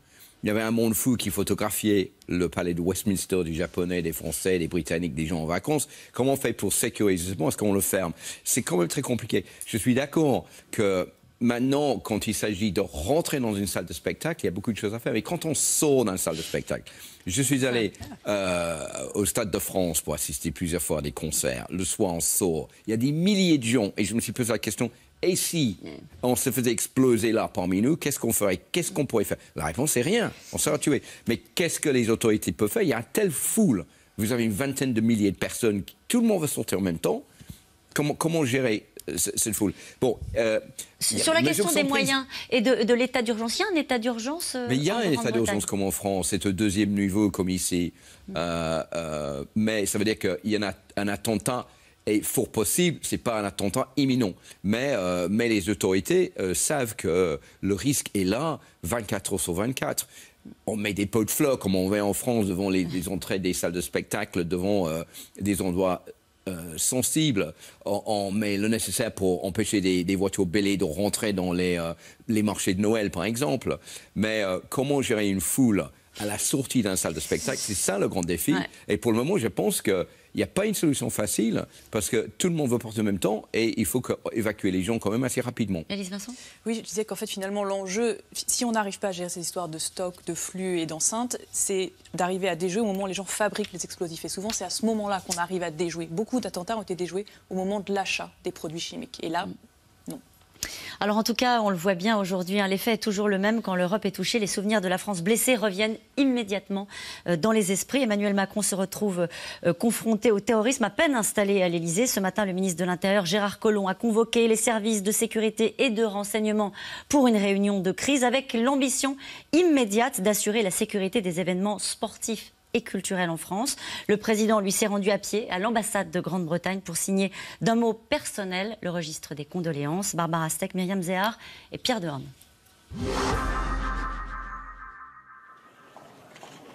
Il y avait un monde fou qui photographiait le palais de Westminster, du Japonais, des Français, des Britanniques, des gens en vacances. Comment on fait pour sécuriser? Est-ce qu'on le ferme? C'est quand même très compliqué. Je suis d'accord que... Maintenant, quand il s'agit de rentrer dans une salle de spectacle, il y a beaucoup de choses à faire. Mais quand on sort d'une salle de spectacle, je suis allé au Stade de France pour assister plusieurs fois à des concerts. Le soir, on sort. Il y a des milliers de gens. Et je me suis posé la question, et si on se faisait exploser là parmi nous, qu'est-ce qu'on ferait? Qu'est-ce qu'on pourrait faire? La réponse est rien. On sera tué. Mais qu'est-ce que les autorités peuvent faire? Il y a une telle foule. Vous avez une vingtaine de milliers de personnes. Tout le monde veut sortir en même temps. Comment gérer cette foule? Bon, sur la question des moyens et de l'état d'urgence, il y a un état d'urgence. Mais il y a un état d'urgence comme en France, c'est au 2e niveau comme ici. Mais ça veut dire qu'il y a un attentat, et fort possible, ce n'est pas un attentat imminent. Mais les autorités savent que le risque est là, 24 heures sur 24. On met des pots de fleurs, comme on met en France, devant les entrées des salles de spectacle, devant des endroits sensible, on met le nécessaire pour empêcher des voitures béliers de rentrer dans les marchés de Noël, par exemple. Mais comment gérer une foule à la sortie d'un salle de spectacle, c'est ça le grand défi. Ouais. Et pour le moment, je pense qu'il n'y a pas une solution facile parce que tout le monde veut porter en même temps et il faut évacuer les gens quand même assez rapidement. Elise Vincent ? Oui, je disais qu'en fait, finalement, l'enjeu, si on n'arrive pas à gérer ces histoires de stock, de flux et d'enceintes, c'est d'arriver à déjouer au moment où les gens fabriquent les explosifs. Et souvent, c'est à ce moment-là qu'on arrive à déjouer. Beaucoup d'attentats ont été déjoués au moment de l'achat des produits chimiques. Et là, non. Alors en tout cas, on le voit bien aujourd'hui, hein, l'effet est toujours le même. Quand l'Europe est touchée, les souvenirs de la France blessée reviennent immédiatement dans les esprits. Emmanuel Macron se retrouve confronté au terrorisme à peine installé à l'Elysée. Ce matin, le ministre de l'Intérieur, Gérard Collomb, a convoqué les services de sécurité et de renseignement pour une réunion de crise avec l'ambition immédiate d'assurer la sécurité des événements sportifs et culturelle en France. Le président lui s'est rendu à pied à l'ambassade de Grande-Bretagne pour signer d'un mot personnel le registre des condoléances. Barbara Steck, Myriam Zéhar et Pierre Dehaene.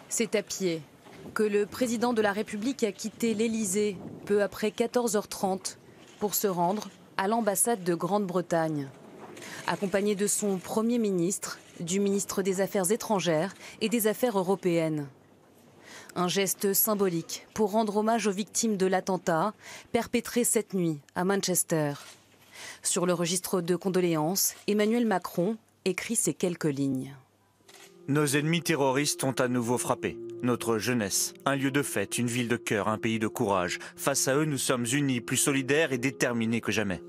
C'est à pied que le président de la République a quitté l'Elysée peu après 14h30 pour se rendre à l'ambassade de Grande-Bretagne. Accompagné de son Premier ministre, du ministre des Affaires étrangères et des Affaires européennes. Un geste symbolique pour rendre hommage aux victimes de l'attentat perpétré cette nuit à Manchester. Sur le registre de condoléances, Emmanuel Macron écrit ces quelques lignes. Nos ennemis terroristes ont à nouveau frappé. Notre jeunesse, un lieu de fête, une ville de cœur, un pays de courage. Face à eux, nous sommes unis, plus solidaires et déterminés que jamais.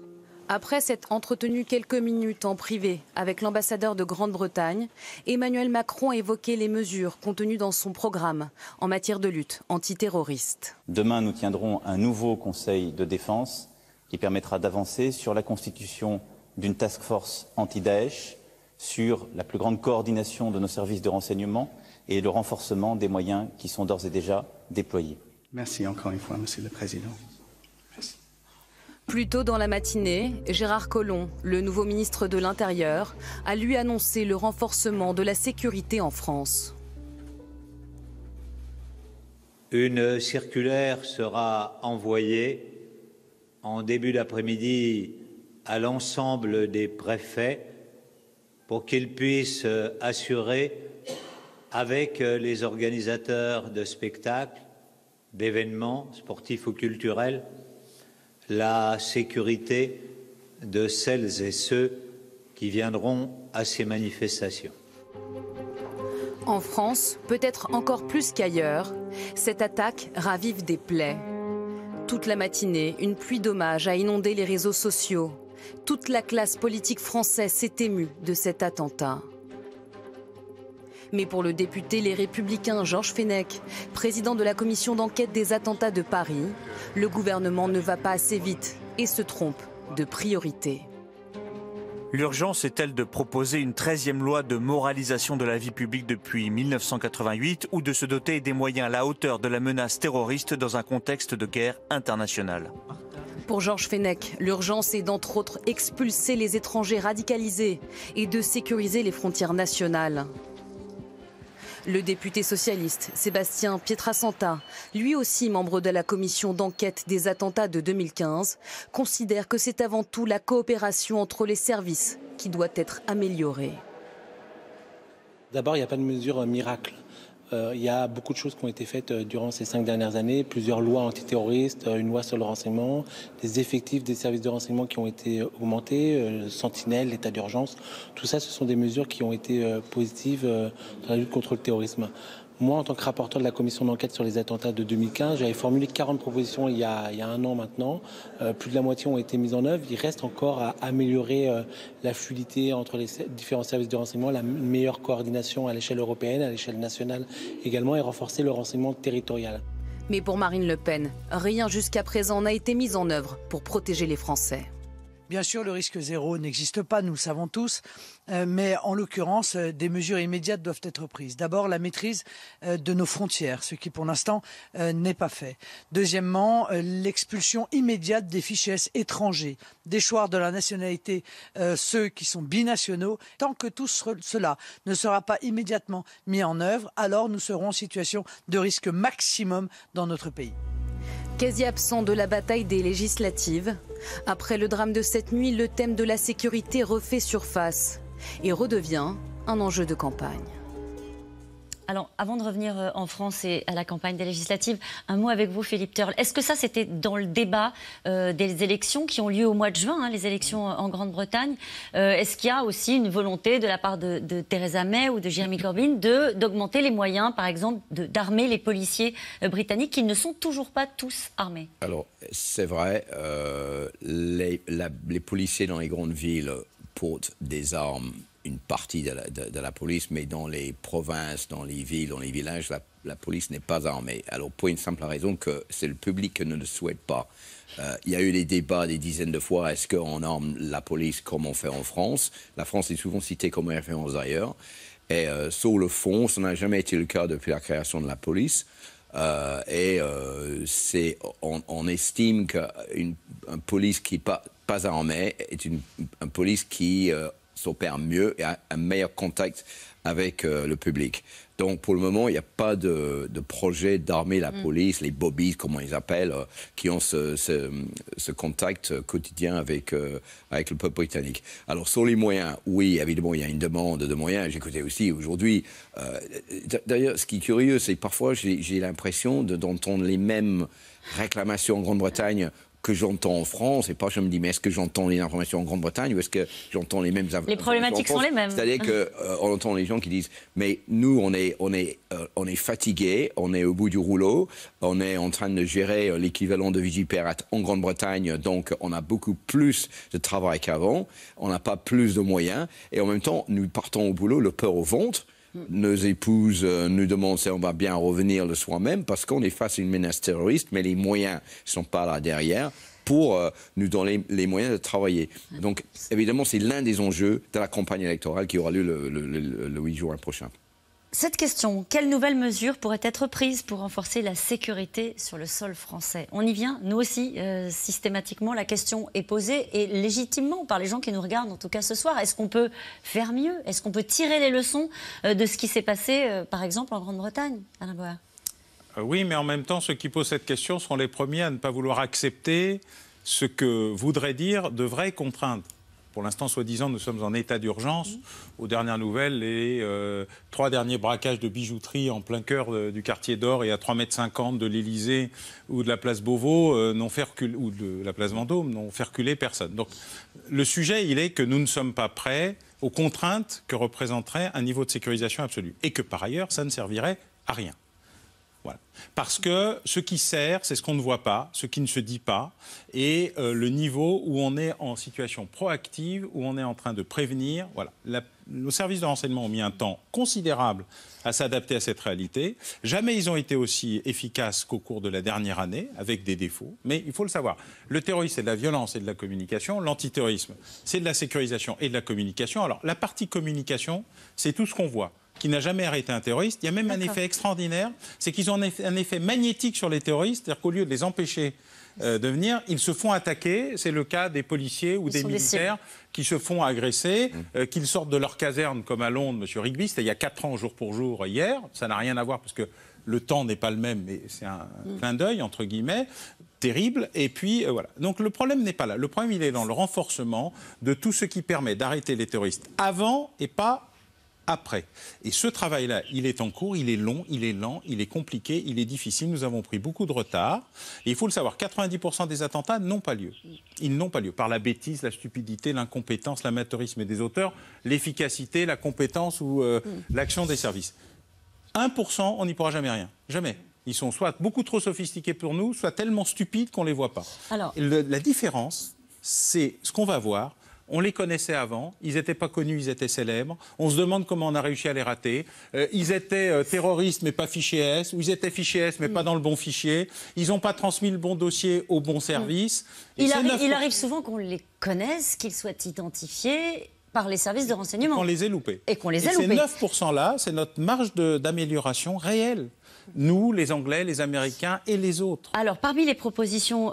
Après s'être entretenu quelques minutes en privé avec l'ambassadeur de Grande-Bretagne, Emmanuel Macron a évoqué les mesures contenues dans son programme en matière de lutte antiterroriste. Demain, nous tiendrons un nouveau conseil de défense qui permettra d'avancer sur la constitution d'une task force anti-Daesh, sur la plus grande coordination de nos services de renseignement et le renforcement des moyens qui sont d'ores et déjà déployés. Merci encore une fois, Monsieur le Président. Plus tôt dans la matinée, Gérard Collomb, le nouveau ministre de l'Intérieur, a lui annoncé le renforcement de la sécurité en France. Une circulaire sera envoyée en début d'après-midi à l'ensemble des préfets pour qu'ils puissent assurer, avec les organisateurs de spectacles, d'événements sportifs ou culturels, la sécurité de celles et ceux qui viendront à ces manifestations. En France, peut-être encore plus qu'ailleurs, cette attaque ravive des plaies. Toute la matinée, une pluie d'hommages a inondé les réseaux sociaux. Toute la classe politique française s'est émue de cet attentat. Mais pour le député Les Républicains Georges Fenech, président de la commission d'enquête des attentats de Paris, le gouvernement ne va pas assez vite et se trompe de priorité. L'urgence est-elle de proposer une 13e loi de moralisation de la vie publique depuis 1988 ou de se doter des moyens à la hauteur de la menace terroriste dans un contexte de guerre internationale ? Pour Georges Fenech, l'urgence est d'entre autres expulser les étrangers radicalisés et de sécuriser les frontières nationales. Le député socialiste Sébastien Pietrasanta, lui aussi membre de la commission d'enquête des attentats de 2015, considère que c'est avant tout la coopération entre les services qui doit être améliorée. D'abord, il n'y a pas de mesure miracle. Il y a beaucoup de choses qui ont été faites durant ces 5 dernières années, plusieurs lois antiterroristes, une loi sur le renseignement, les effectifs des services de renseignement qui ont été augmentés, Sentinelle, l'état d'urgence, tout ça ce sont des mesures qui ont été positives dans la lutte contre le terrorisme. Moi, en tant que rapporteur de la commission d'enquête sur les attentats de 2015, j'avais formulé 40 propositions il y a un an maintenant. Plus de la moitié ont été mises en œuvre. Il reste encore à améliorer la fluidité entre les différents services de renseignement, la meilleure coordination à l'échelle européenne, à l'échelle nationale également, et renforcer le renseignement territorial. Mais pour Marine Le Pen, rien jusqu'à présent n'a été mis en œuvre pour protéger les Français. Bien sûr, le risque zéro n'existe pas, nous le savons tous, mais en l'occurrence, des mesures immédiates doivent être prises. D'abord, la maîtrise de nos frontières, ce qui pour l'instant n'est pas fait. Deuxièmement, l'expulsion immédiate des fichiers étrangers, déchoir de la nationalité ceux qui sont binationaux. Tant que tout cela ne sera pas immédiatement mis en œuvre, alors nous serons en situation de risque maximum dans notre pays. Quasi absent de la bataille des législatives, après le drame de cette nuit, le thème de la sécurité refait surface et redevient un enjeu de campagne. Alors, avant de revenir en France et à la campagne des législatives, un mot avec vous, Philippe Thureau. Est-ce que ça, c'était dans le débat des élections qui ont lieu au mois de juin, hein, les élections en Grande-Bretagne? Est-ce qu'il y a aussi une volonté de la part de Theresa May ou de Jeremy Corbyn d'augmenter les moyens, par exemple, d'armer les policiers britanniques qui ne sont toujours pas tous armés? Alors, c'est vrai, les policiers dans les grandes villes portent des armes. Une partie de la police, mais dans les provinces, dans les villes, dans les villages, la police n'est pas armée. Alors, pour une simple raison que c'est le public qui ne le souhaite pas. Il y a eu des débats des dizaines de fois, est-ce qu'on arme la police comme on fait en France? La France est souvent citée comme référence d'ailleurs. Et sur le fond, ça n'a jamais été le cas depuis la création de la police. On estime qu'une police qui n'est pas armée est une police qui... s'opère mieux et a un meilleur contact avec le public. Donc, pour le moment, il n'y a pas de projet d'armer la police, les bobbies, comme on les appelle, qui ont ce contact quotidien avec le peuple britannique. Alors, sur les moyens, oui, évidemment, il y a une demande de moyens. J'écoutais aussi aujourd'hui. D'ailleurs, ce qui est curieux, c'est que parfois, j'ai l'impression d'entendre les mêmes réclamations en Grande-Bretagne que j'entends en France, et je me dis, mais est-ce que j'entends les informations en Grande-Bretagne ou est-ce que j'entends les mêmes informations? Les problématiques sont les mêmes. C'est-à-dire qu'on entend les gens qui disent, mais nous, on est fatigués, on est au bout du rouleau, on est en train de gérer l'équivalent de Vigipirate en Grande-Bretagne, donc on a beaucoup plus de travail qu'avant, on n'a pas plus de moyens, et en même temps, nous partons au boulot, le peur au ventre. Nos épouses nous demandent si on va bien revenir le soir même parce qu'on est face à une menace terroriste, mais les moyens ne sont pas là derrière pour nous donner les moyens de travailler. Donc, évidemment, c'est l'un des enjeux de la campagne électorale qui aura lieu le 8 juin prochain. Cette question, quelles nouvelles mesures pourraient être prises pour renforcer la sécurité sur le sol français? On y vient, nous aussi, systématiquement, la question est posée, et légitimement, par les gens qui nous regardent, en tout cas ce soir. Est-ce qu'on peut faire mieux? Est-ce qu'on peut tirer les leçons de ce qui s'est passé, par exemple, en Grande-Bretagne? Alain Bauer. Oui, mais en même temps, ceux qui posent cette question seront les premiers à ne pas vouloir accepter ce que voudraient dire de vraies contraintes. Pour l'instant, soi-disant, nous sommes en état d'urgence. Aux dernières nouvelles, les 3 derniers braquages de bijouterie en plein cœur du quartier d'Or et à 3,50 m de l'Élysée ou de la place Beauvau n'ont fait reculer, ou de la place Vendôme, n'ont fait reculer personne. Donc, le sujet, il est que nous ne sommes pas prêts aux contraintes que représenterait un niveau de sécurisation absolu. Et que, par ailleurs, ça ne servirait à rien. Voilà. Parce que ce qui sert, c'est ce qu'on ne voit pas, ce qui ne se dit pas, et le niveau où on est en situation proactive, où on est en train de prévenir. Voilà. Nos services de renseignement ont mis un temps considérable à s'adapter à cette réalité. Jamais ils ont été aussi efficaces qu'au cours de la dernière année, avec des défauts, mais il faut le savoir. Le terrorisme, c'est de la violence et de la communication. L'antiterrorisme, c'est de la sécurisation et de la communication. Alors, la partie communication, c'est tout ce qu'on voit, qui n'a jamais arrêté un terroriste. Il y a même un effet extraordinaire, c'est qu'ils ont un effet magnétique sur les terroristes, c'est-à-dire qu'au lieu de les empêcher de venir, ils se font attaquer. C'est le cas des policiers ou des militaires qui se font agresser, qu'ils sortent de leur caserne, comme à Londres, M. Rigby, c'était il y a 4 ans, jour pour jour, hier. Ça n'a rien à voir, parce que le temps n'est pas le même, mais c'est un clin d'œil, entre guillemets, terrible. Et puis, voilà. Donc le problème n'est pas là. Le problème, il est dans le renforcement de tout ce qui permet d'arrêter les terroristes avant et pas après. Et ce travail-là, il est en cours, il est long, il est lent, il est compliqué, il est difficile. Nous avons pris beaucoup de retard. Et il faut le savoir, 90% des attentats n'ont pas lieu. Ils n'ont pas lieu. Par la bêtise, la stupidité, l'incompétence, l'amateurisme des auteurs, l'efficacité, la compétence ou l'action des services. 1%, on n'y pourra jamais rien. Jamais. Ils sont soit beaucoup trop sophistiqués pour nous, soit tellement stupides qu'on ne les voit pas. Alors... La différence, c'est ce qu'on va voir. On les connaissait avant, ils n'étaient pas connus, ils étaient célèbres. On se demande comment on a réussi à les rater. Ils étaient terroristes mais pas fichés S, ou ils étaient fichés S mais pas dans le bon fichier. Ils n'ont pas transmis le bon dossier au bon service. Il arrive souvent qu'on les connaisse, qu'ils soient identifiés, par les services de renseignement. Et qu'on les ait loupés. Et qu'on les ait loupés. Ces 9%-là, c'est notre marge d'amélioration réelle. Nous, les Anglais, les Américains et les autres. Alors, parmi les propositions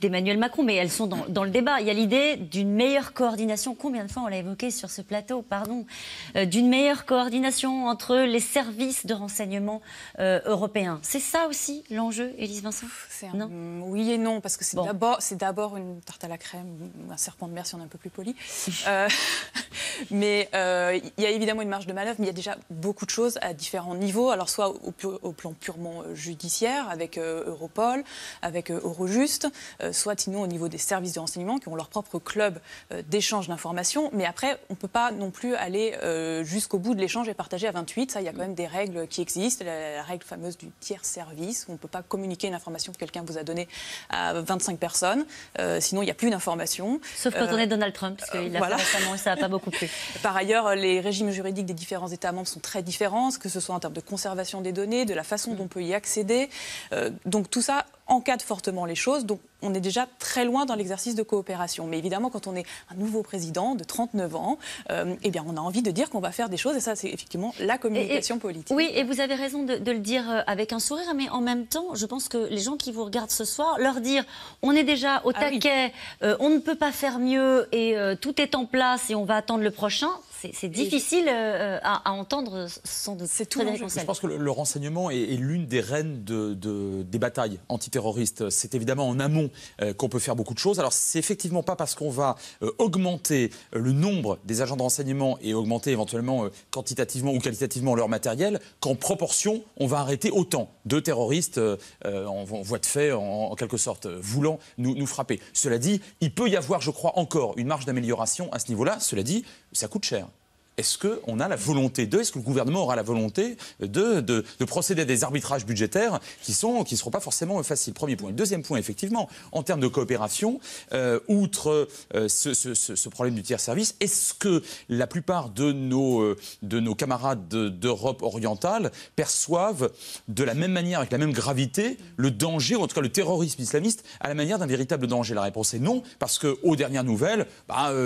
d'Emmanuel Macron, mais elles sont dans le débat, il y a l'idée d'une meilleure coordination, combien de fois on l'a évoqué sur ce plateau, pardon, d'une meilleure coordination entre les services de renseignement européens. C'est ça aussi l'enjeu, Elise Vincent? Oui et non, parce que c'est d'abord une tarte à la crème, un serpent de mer si on est un peu plus poli. Mais il y a évidemment une marge de manœuvre, mais il y a déjà beaucoup de choses à différents niveaux, alors soit au plan purement judiciaire, avec Europol, avec Eurojust, soit sinon au niveau des services de renseignement qui ont leur propre club d'échange d'informations. Mais après, on ne peut pas non plus aller jusqu'au bout de l'échange et partager à 28. Ça, il y a quand même des règles qui existent. La règle fameuse du tiers service, où on ne peut pas communiquer une information que quelqu'un vous a donnée à 25 personnes. Sinon, il n'y a plus d'informations. Sauf quand on est Donald Trump, parce qu'il l'a fait récemment et ça n'a pas beaucoup plu. Par ailleurs, les régimes juridiques des différents États membres sont très différents, que ce soit en termes de conservation des données, de la façon dont on peut y accéder. Donc tout ça encadre fortement les choses. Donc on est déjà très loin dans l'exercice de coopération. Mais évidemment, quand on est un nouveau président de 39 ans, eh bien, on a envie de dire qu'on va faire des choses. Et ça, c'est effectivement la communication politique. Oui, et vous avez raison de le dire avec un sourire. Mais en même temps, je pense que les gens qui vous regardent ce soir, leur dire on est déjà au taquet, on ne peut pas faire mieux et tout est en place et on va attendre le prochain. C'est difficile à entendre, sans doute. C'est tout. Je pense que le renseignement est l'une des reines des batailles antiterroristes. C'est évidemment en amont qu'on peut faire beaucoup de choses. Alors, c'est effectivement pas parce qu'on va augmenter le nombre des agents de renseignement et augmenter éventuellement quantitativement ou qualitativement leur matériel qu'en proportion, on va arrêter autant de terroristes en voie de fait, en quelque sorte, voulant nous frapper. Cela dit, il peut y avoir, je crois, encore une marge d'amélioration à ce niveau-là. Cela dit, ça coûte cher. Est-ce qu'on a la volonté est-ce que le gouvernement aura la volonté de procéder à des arbitrages budgétaires qui ne seront pas forcément faciles? Premier point. Deuxième point, effectivement, en termes de coopération, outre ce problème du tiers-service, est-ce que la plupart de nos camarades d'Europe orientale perçoivent de la même manière, avec la même gravité, le danger, ou en tout cas le terrorisme islamiste, à la manière d'un véritable danger? La réponse est non, parce qu'aux dernières nouvelles,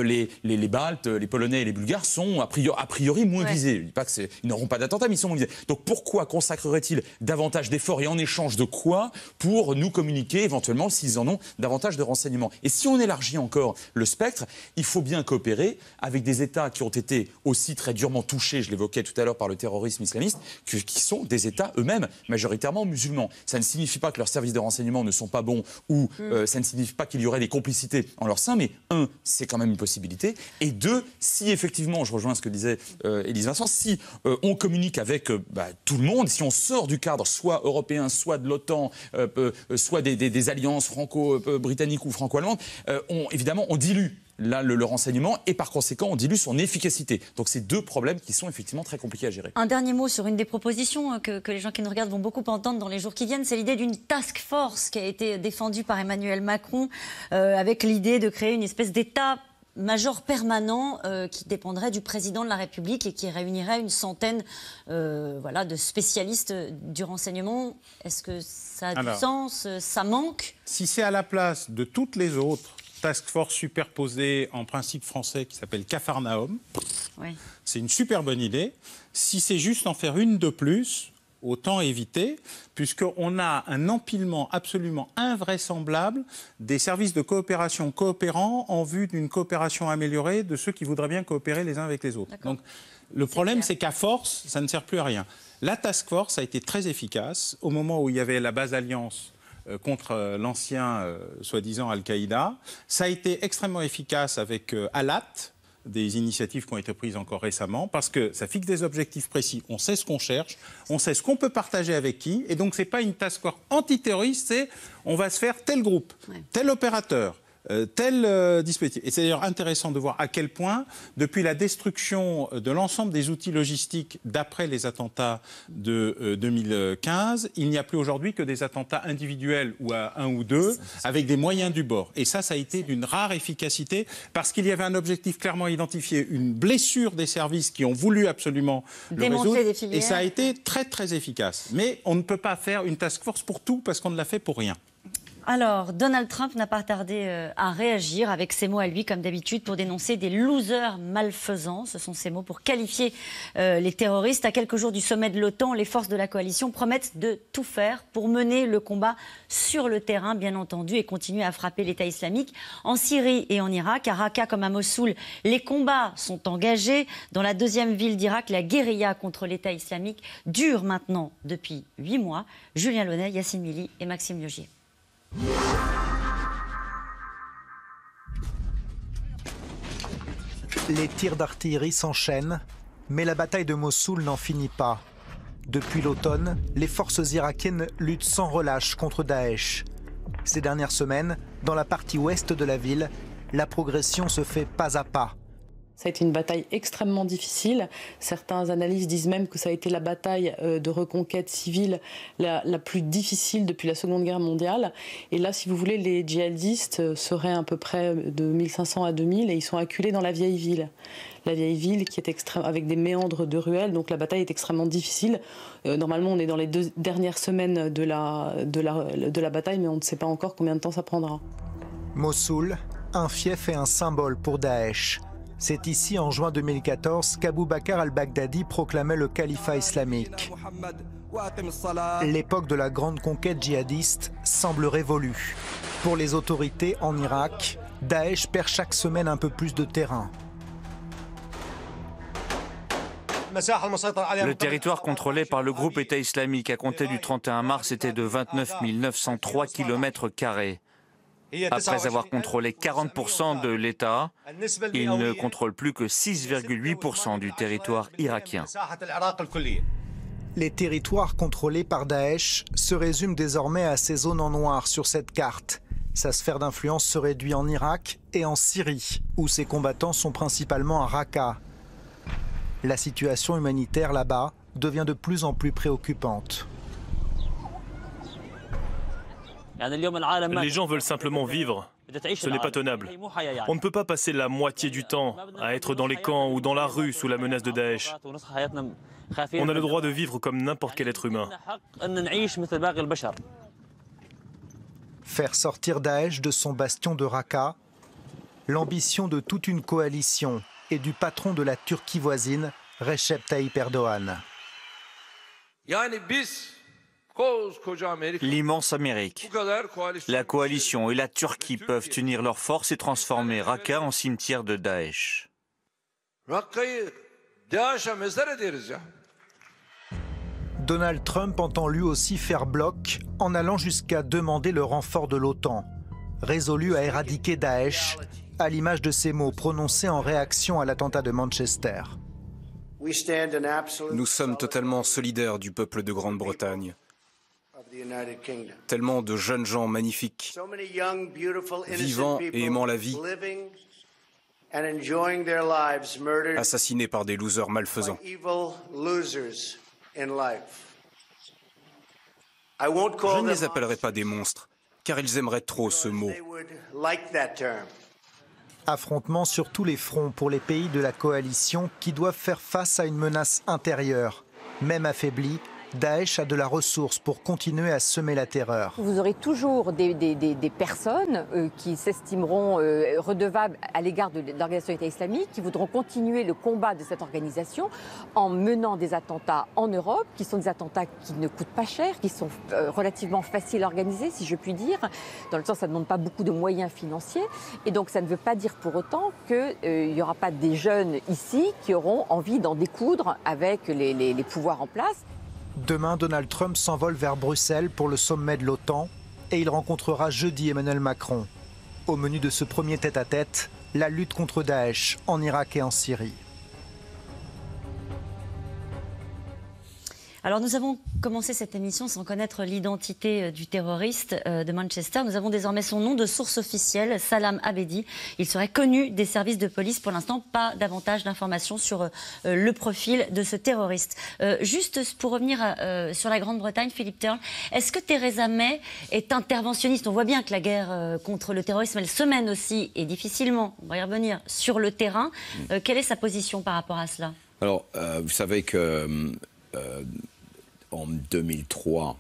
les Baltes, les Polonais et les Bulgares sont, a priori moins visés. Je ne dis pas qu'ils n'auront pas d'attentat, mais ils sont moins visés. Donc pourquoi consacrerait-il davantage d'efforts et en échange de quoi pour nous communiquer éventuellement s'ils en ont davantage de renseignements? Et si on élargit encore le spectre, il faut bien coopérer avec des États qui ont été aussi très durement touchés, je l'évoquais tout à l'heure, par le terrorisme islamiste, qui sont des États eux-mêmes majoritairement musulmans. Ça ne signifie pas que leurs services de renseignement ne sont pas bons ou ça ne signifie pas qu'il y aurait des complicités en leur sein, mais un, c'est quand même une possibilité, et deux, si effectivement, je rejoins ce que disait Elise Vincent, si on communique avec tout le monde, si on sort du cadre soit européen, soit de l'OTAN, soit des alliances franco-britanniques ou franco-allemandes, évidemment on dilue le renseignement et par conséquent on dilue son efficacité. Donc c'est deux problèmes qui sont effectivement très compliqués à gérer. Un dernier mot sur une des propositions que les gens qui nous regardent vont beaucoup entendre dans les jours qui viennent, c'est l'idée d'une task force qui a été défendue par Emmanuel Macron avec l'idée de créer une espèce d'état major permanent qui dépendrait du président de la République et qui réunirait une centaine de spécialistes du renseignement. Est-ce que ça a du sens? Ça manque? Si c'est à la place de toutes les autres task force superposées en principe français qui s'appelle Capharnaüm, c'est une super bonne idée. Si c'est juste en faire une de plus, autant éviter, puisqu'on a un empilement absolument invraisemblable des services de coopération coopérants en vue d'une coopération améliorée de ceux qui voudraient bien coopérer les uns avec les autres. Donc le problème, c'est qu'à force, ça ne sert plus à rien. La task force a été très efficace au moment où il y avait la base alliance contre l'ancien, soi-disant, Al-Qaïda. Ça a été extrêmement efficace avec Alat, des initiatives qui ont été prises encore récemment, parce que ça fixe des objectifs précis, on sait ce qu'on cherche, on sait ce qu'on peut partager avec qui, et donc c'est pas une task force antiterroriste, c'est on va se faire tel groupe, tel opérateur, tel dispositif. Et c'est d'ailleurs intéressant de voir à quel point, depuis la destruction de l'ensemble des outils logistiques d'après les attentats de 2015, il n'y a plus aujourd'hui que des attentats individuels ou à un ou deux, avec des moyens du bord. Et ça a été d'une rare efficacité, parce qu'il y avait un objectif clairement identifié, une blessure des services qui ont voulu absolument démonter le résoudre. Et ça a été très, très efficace. Mais on ne peut pas faire une task force pour tout, parce qu'on ne l'a fait pour rien. Alors, Donald Trump n'a pas tardé à réagir avec ses mots à lui, comme d'habitude, pour dénoncer des losers malfaisants. Ce sont ses mots pour qualifier les terroristes. À quelques jours du sommet de l'OTAN, les forces de la coalition promettent de tout faire pour mener le combat sur le terrain, bien entendu, et continuer à frapper l'État islamique en Syrie et en Irak. À Raqqa comme à Mossoul, les combats sont engagés. Dans la deuxième ville d'Irak, la guérilla contre l'État islamique dure maintenant depuis 8 mois. Julien Launay, Yacine Milly et Maxime Liogier. Les tirs d'artillerie s'enchaînent, mais la bataille de Mossoul n'en finit pas. Depuis l'automne, les forces irakiennes luttent sans relâche contre Daesh. Ces dernières semaines, dans la partie ouest de la ville, la progression se fait pas à pas. Ça a été une bataille extrêmement difficile. Certains analystes disent même que ça a été la bataille de reconquête civile la plus difficile depuis la Seconde Guerre mondiale. Et là, si vous voulez, les djihadistes seraient à peu près de 1500 à 2000 et ils sont acculés dans la vieille ville. La vieille ville qui est avec des méandres de ruelles, donc la bataille est extrêmement difficile. Normalement, on est dans les 2 dernières semaines de la bataille, mais on ne sait pas encore combien de temps ça prendra. Mossoul, un fief et un symbole pour Daesh. C'est ici, en juin 2014, qu'Abou Bakr al-Baghdadi proclamait le califat islamique. L'époque de la grande conquête djihadiste semble révolue. Pour les autorités en Irak, Daesh perd chaque semaine un peu plus de terrain. Le territoire contrôlé par le groupe État islamique à compter du 31 mars était de 29 903 km². Après avoir contrôlé 40% de l'État, il ne contrôle plus que 6,8% du territoire irakien. Les territoires contrôlés par Daesh se résument désormais à ces zones en noir sur cette carte. Sa sphère d'influence se réduit en Irak et en Syrie, où ses combattants sont principalement à Raqqa. La situation humanitaire là-bas devient de plus en plus préoccupante. Les gens veulent simplement vivre. Ce n'est pas tenable. On ne peut pas passer la moitié du temps à être dans les camps ou dans la rue sous la menace de Daesh. On a le droit de vivre comme n'importe quel être humain. Faire sortir Daesh de son bastion de Raqqa, l'ambition de toute une coalition et du patron de la Turquie voisine, Recep Tayyip Erdogan. L'immense Amérique, la coalition et la Turquie peuvent unir leurs forces et transformer Raqqa en cimetière de Daesh. Donald Trump entend lui aussi faire bloc en allant jusqu'à demander le renfort de l'OTAN, résolu à éradiquer Daesh, à l'image de ces mots prononcés en réaction à l'attentat de Manchester. Nous sommes totalement solidaires du peuple de Grande-Bretagne. Tellement de jeunes gens magnifiques, vivants et aimant la vie, assassinés par des losers malfaisants. Je ne les appellerai pas des monstres, car ils aimeraient trop ce mot. Affrontement sur tous les fronts pour les pays de la coalition qui doivent faire face à une menace intérieure, même affaiblie. Daesh a de la ressource pour continuer à semer la terreur. Vous aurez toujours des personnes qui s'estimeront redevables à l'égard de l'organisation État islamique, qui voudront continuer le combat de cette organisation en menant des attentats en Europe, qui sont des attentats qui ne coûtent pas cher, qui sont relativement faciles à organiser, si je puis dire. Dans le sens, ça ne demande pas beaucoup de moyens financiers. Et donc, ça ne veut pas dire pour autant qu'il n'y aura pas des jeunes ici qui auront envie d'en découdre avec les pouvoirs en place. Demain, Donald Trump s'envole vers Bruxelles pour le sommet de l'OTAN et il rencontrera jeudi Emmanuel Macron. Au menu de ce premier tête-à-tête, la lutte contre Daesh en Irak et en Syrie. Alors nous avons commencé cette émission sans connaître l'identité du terroriste de Manchester. Nous avons désormais son nom de source officielle, Salam Abedi. Il serait connu des services de police. Pour l'instant, pas davantage d'informations sur le profil de ce terroriste. Juste pour revenir sur la Grande-Bretagne, Philippe Thureau, est-ce que Theresa May est interventionniste? On voit bien que la guerre contre le terrorisme, elle se mène aussi, et difficilement, on va y revenir, sur le terrain. Quelle est sa position par rapport à cela? Alors, vous savez que... En 2003,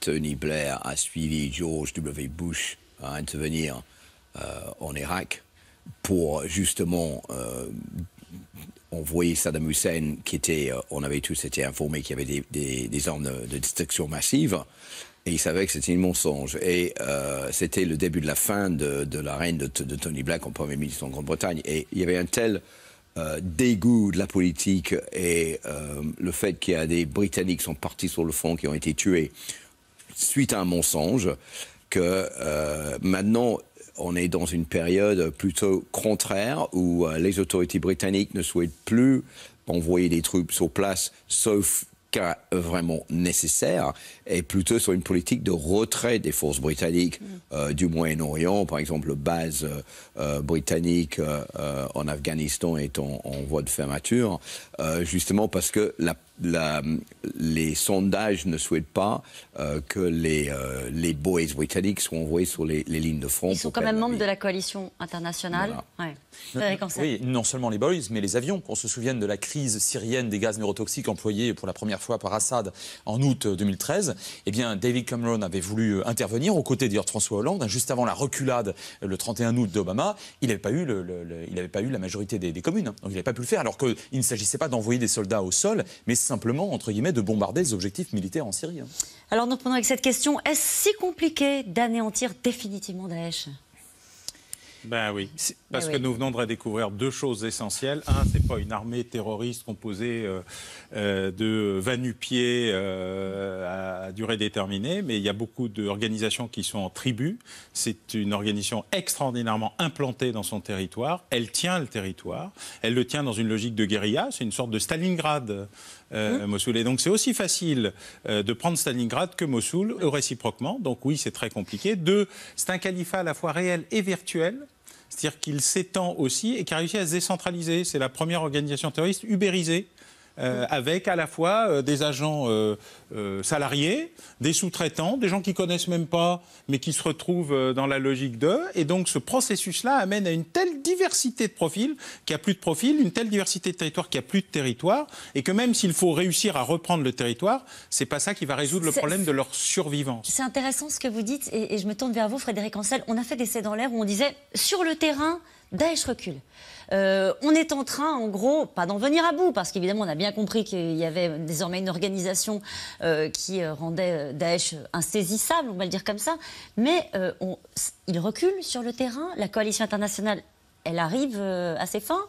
Tony Blair a suivi George W. Bush à intervenir en Irak pour justement envoyer Saddam Hussein, qui était, on avait tous été informés qu'il y avait des armes de destruction massive, et il savait que c'était un mensonge. Et c'était le début de la fin de la reine de Tony Blair en Premier ministre en Grande-Bretagne. Et il y avait un tel dégoût de la politique et le fait qu'il y a des Britanniques qui sont partis sur le front, qui ont été tués suite à un mensonge, que maintenant on est dans une période plutôt contraire où les autorités britanniques ne souhaitent plus envoyer des troupes sur place, sauf cas vraiment nécessaire, et plutôt sur une politique de retrait des forces britanniques du Moyen-Orient. Par exemple, la base britannique en Afghanistan est en voie de fermeture, justement parce que les sondages ne souhaitent pas que les boys britanniques soient envoyés sur les lignes de front. Ils sont quand même membres de la coalition internationale. Voilà. Ouais. Oui, non seulement les boys, mais les avions. On se souvient de la crise syrienne des gaz neurotoxiques employés pour la première fois par Assad en août 2013. Eh bien, David Cameron avait voulu intervenir aux côtés de François Hollande, juste avant la reculade le 31 août d'Obama. Il n'avait pas eu la majorité des communes, donc il n'avait pas pu le faire, alors qu'il ne s'agissait pas d'envoyer des soldats au sol, mais simplement, entre guillemets, de bombarder les objectifs militaires en Syrie. Alors nous reprenons avec cette question, est-ce si compliqué d'anéantir définitivement Daesh ? Ben oui, parce que nous venons de redécouvrir deux choses essentielles. Un, c'est pas une armée terroriste composée de va-nu-pieds à durée déterminée, mais il y a beaucoup d'organisations qui sont en tribu. C'est une organisation extraordinairement implantée dans son territoire. Elle tient le territoire. Elle le tient dans une logique de guérilla. C'est une sorte de Stalingrad. Mossoul. Et donc c'est aussi facile de prendre Stalingrad que Mossoul, réciproquement. Donc oui, c'est très compliqué. Deux, c'est un califat à la fois réel et virtuel. C'est-à-dire qu'il s'étend aussi et qui a réussi à se décentraliser. C'est la première organisation terroriste ubérisée. Avec à la fois des agents salariés, des sous-traitants, des gens qui ne connaissent même pas, mais qui se retrouvent dans la logique d'eux. Et donc ce processus-là amène à une telle diversité de profils qu'il n'y a plus de profils, une telle diversité de territoires qu'il n'y a plus de territoire, et que même s'il faut réussir à reprendre le territoire, ce n'est pas ça qui va résoudre le problème de leur survivance. C'est intéressant ce que vous dites, et je me tourne vers vous, Frédéric Encel. On a fait des essais dans l'air où on disait, sur le terrain, Daesh recule. On est en train, en gros, pas d'en venir à bout, parce qu'évidemment, on a bien compris qu'il y avait désormais une organisation qui rendait Daesh insaisissable, on va le dire comme ça. Mais il recule sur le terrain. La coalition internationale, elle arrive à ses fins.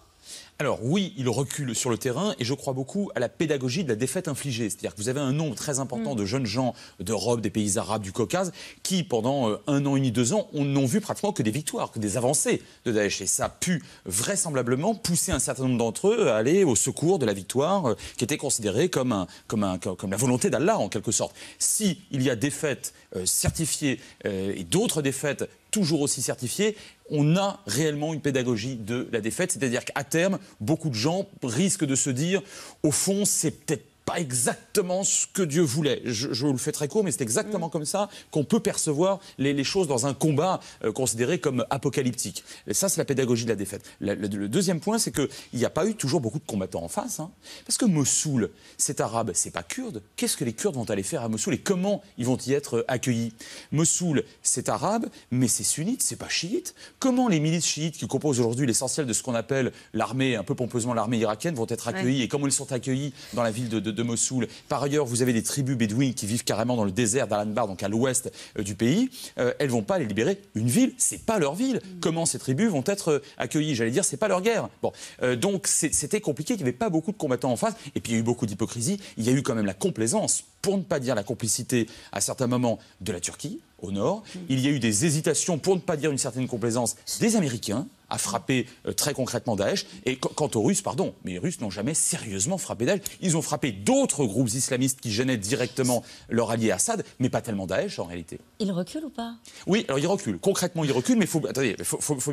Alors oui, il recule sur le terrain et je crois beaucoup à la pédagogie de la défaite infligée. C'est-à-dire que vous avez un nombre très important de jeunes gens d'Europe, des pays arabes, du Caucase, qui pendant un an et demi, 2 ans, n'ont vu pratiquement que des victoires, que des avancées de Daesh. Et ça a pu vraisemblablement pousser un certain nombre d'entre eux à aller au secours de la victoire qui était considérée comme la volonté d'Allah en quelque sorte. Si il y a défaite certifiée et d'autres défaites toujours aussi certifiées, on a réellement une pédagogie de la défaite. C'est-à-dire qu'à terme, beaucoup de gens risquent de se dire, au fond, c'est peut-être pas exactement ce que Dieu voulait. Je vous le fais très court, mais c'est exactement comme ça qu'on peut percevoir les choses dans un combat considéré comme apocalyptique. Et ça, c'est la pédagogie de la défaite. Le deuxième point, c'est qu'il n'y a pas eu toujours beaucoup de combattants en face. Hein, parce que Mossoul, c'est arabe, c'est pas kurde. Qu'est-ce que les Kurdes vont aller faire à Mossoul et comment ils vont y être accueillis? Mossoul, c'est arabe, mais c'est sunnite, c'est pas chiite. Comment les milices chiites qui composent aujourd'hui l'essentiel de ce qu'on appelle l'armée, un peu pompeusement l'armée irakienne, vont être accueillis et comment ils sont accueillis dans la ville de Mossoul. Par ailleurs, vous avez des tribus bédouines qui vivent carrément dans le désert d'Al-Anbar, donc à l'ouest du pays. Elles ne vont pas aller libérer une ville. C'est pas leur ville. Comment ces tribus vont être accueillies? J'allais dire, c'est pas leur guerre. Bon, donc c'était compliqué. Il n'y avait pas beaucoup de combattants en face. Et puis il y a eu beaucoup d'hypocrisie. Il y a eu quand même la complaisance, pour ne pas dire la complicité, à certains moments, de la Turquie au nord. Il y a eu des hésitations, pour ne pas dire une certaine complaisance, des Américains à frapper très concrètement Daesh. Et quant aux Russes, pardon, mais les Russes n'ont jamais sérieusement frappé Daesh. Ils ont frappé d'autres groupes islamistes qui gênaient directement leur allié Assad, mais pas tellement Daesh en réalité. Il recule ou pas? Oui, alors il recule. Concrètement, il recule, mais faut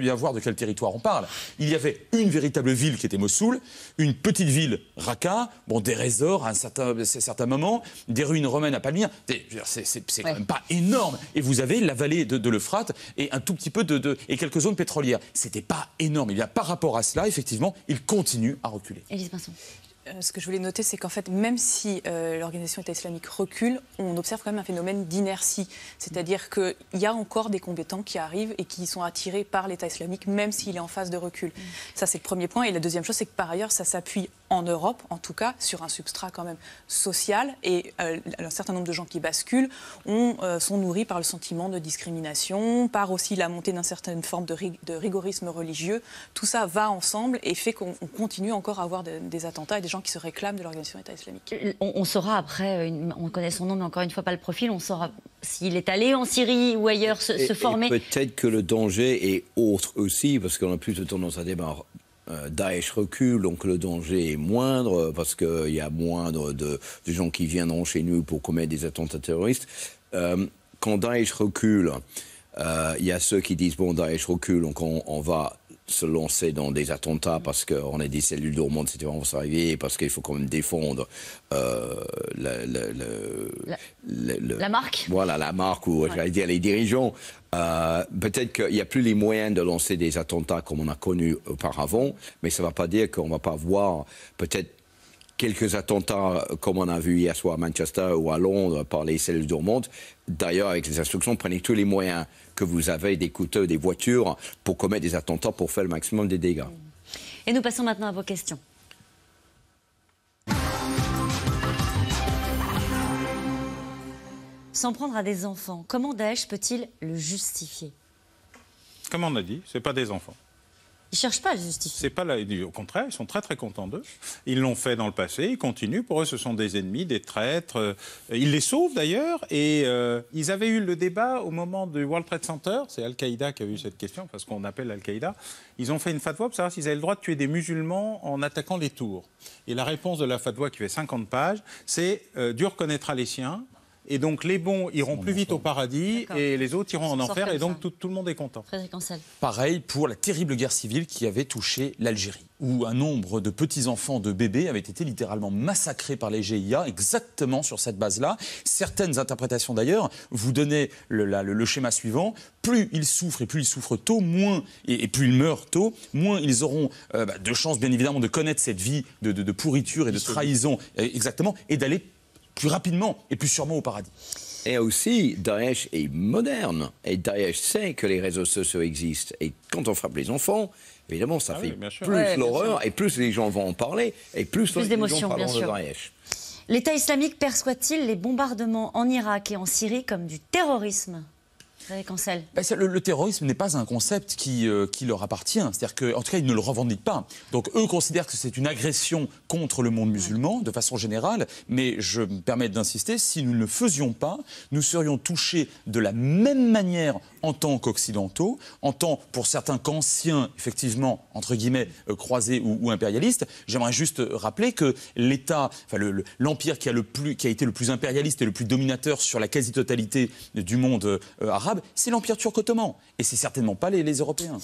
bien voir de quel territoire on parle. Il y avait une véritable ville qui était Mossoul, une petite ville, Raqqa, bon, des résorts à certains moments, des ruines romaines à Palmyre. C'est quand même pas énorme. Et vous avez la vallée de l'Euphrate et un tout petit peu et quelques zones pétrolières. C'était pas énorme. Et bien, par rapport à cela, effectivement, il continue à reculer. Elise Vincent. Ce que je voulais noter, c'est qu'en fait, même si l'organisation État islamique recule, on observe quand même un phénomène d'inertie. C'est-à-dire qu'il y a encore des combattants qui arrivent et qui sont attirés par l'État islamique, même s'il est en phase de recul. Ça, c'est le premier point. Et la deuxième chose, c'est que par ailleurs, ça s'appuie en Europe, en tout cas, sur un substrat quand même social. Et un certain nombre de gens qui basculent sont nourris par le sentiment de discrimination, par aussi la montée d'une certaine forme de rigorisme religieux. Tout ça va ensemble et fait qu'on continue encore à avoir des attentats et des gens qui se réclament de l'organisation État islamique. On saura après, on connaît son nom mais encore une fois pas le profil, on saura s'il est allé en Syrie ou ailleurs se former. Peut-être que le danger est autre aussi, parce qu'on a plus de tendance à démarrer. Daesh recule, donc le danger est moindre, parce qu'il y a moins de gens qui viendront chez nous pour commettre des attentats terroristes. Quand Daesh recule, il y a ceux qui disent, bon, Daesh recule, donc on va se lancer dans des attentats parce qu'on a des cellules dormantes, etc., on va s'arriver, parce qu'il faut quand même défendre la marque. Voilà, la marque, ou j'allais dire les dirigeants. Peut-être qu'il n'y a plus les moyens de lancer des attentats comme on a connu auparavant, mais ça ne va pas dire qu'on ne va pas voir peut-être quelques attentats comme on a vu hier soir à Manchester ou à Londres par les cellules dormantes. D'ailleurs, avec les instructions, prenez tous les moyens que vous avez, des couteaux, des voitures, pour commettre des attentats, pour faire le maximum des dégâts. Et nous passons maintenant à vos questions. S'en prendre à des enfants, comment Daesh peut-il le justifier? Comme on a dit, ce n'est pas des enfants. Ils ne cherchent pas à le justifier. C'est pas là, au contraire, ils sont très très contents d'eux. Ils l'ont fait dans le passé, ils continuent. Pour eux, ce sont des ennemis, des traîtres. Ils les sauvent d'ailleurs. Et ils avaient eu le débat au moment du World Trade Center. C'est Al-Qaïda qui a eu cette question, parce qu'on appelle Al-Qaïda. Ils ont fait une fatwa pour savoir s'ils avaient le droit de tuer des musulmans en attaquant les tours. Et la réponse de la fatwa, qui fait 50 pages, c'est Dieu reconnaîtra les siens. Et donc les bons iront plus vite au paradis et les autres iront en enfer, et donc tout le monde est content. Frédéric Encel. Pareil pour la terrible guerre civile qui avait touché l'Algérie, où un nombre de petits-enfants, de bébés avaient été littéralement massacrés par les GIA, exactement sur cette base-là. Certaines interprétations d'ailleurs vous donnaient le schéma suivant. Plus ils souffrent, et plus ils souffrent tôt, moins, et plus ils meurent tôt, moins ils auront de chances, bien évidemment, de connaître cette vie de pourriture et de trahison, exactement, et d'aller plus rapidement et plus sûrement au paradis. Et aussi, Daesh est moderne. Et Daesh sait que les réseaux sociaux existent. Et quand on frappe les enfants, évidemment, ça fait plus l'horreur, et plus les gens vont en parler, et plus les gens parleront de Daesh. L'État islamique perçoit-il les bombardements en Irak et en Syrie comme du terrorisme? Le terrorisme n'est pas un concept qui leur appartient. C'est-à-dire qu'en tout cas, ils ne le revendiquent pas. Donc, eux considèrent que c'est une agression contre le monde musulman, de façon générale. Mais je me permets d'insister, si nous ne le faisions pas, nous serions touchés de la même manière en tant qu'occidentaux, en tant, pour certains, qu'anciens, effectivement, entre guillemets, croisés ou impérialistes. J'aimerais juste rappeler que l'État, enfin, l'empire qui a été le plus impérialiste et le plus dominateur sur la quasi-totalité du monde arabe, c'est l'Empire turc ottoman. Et c'est certainement pas les Européens.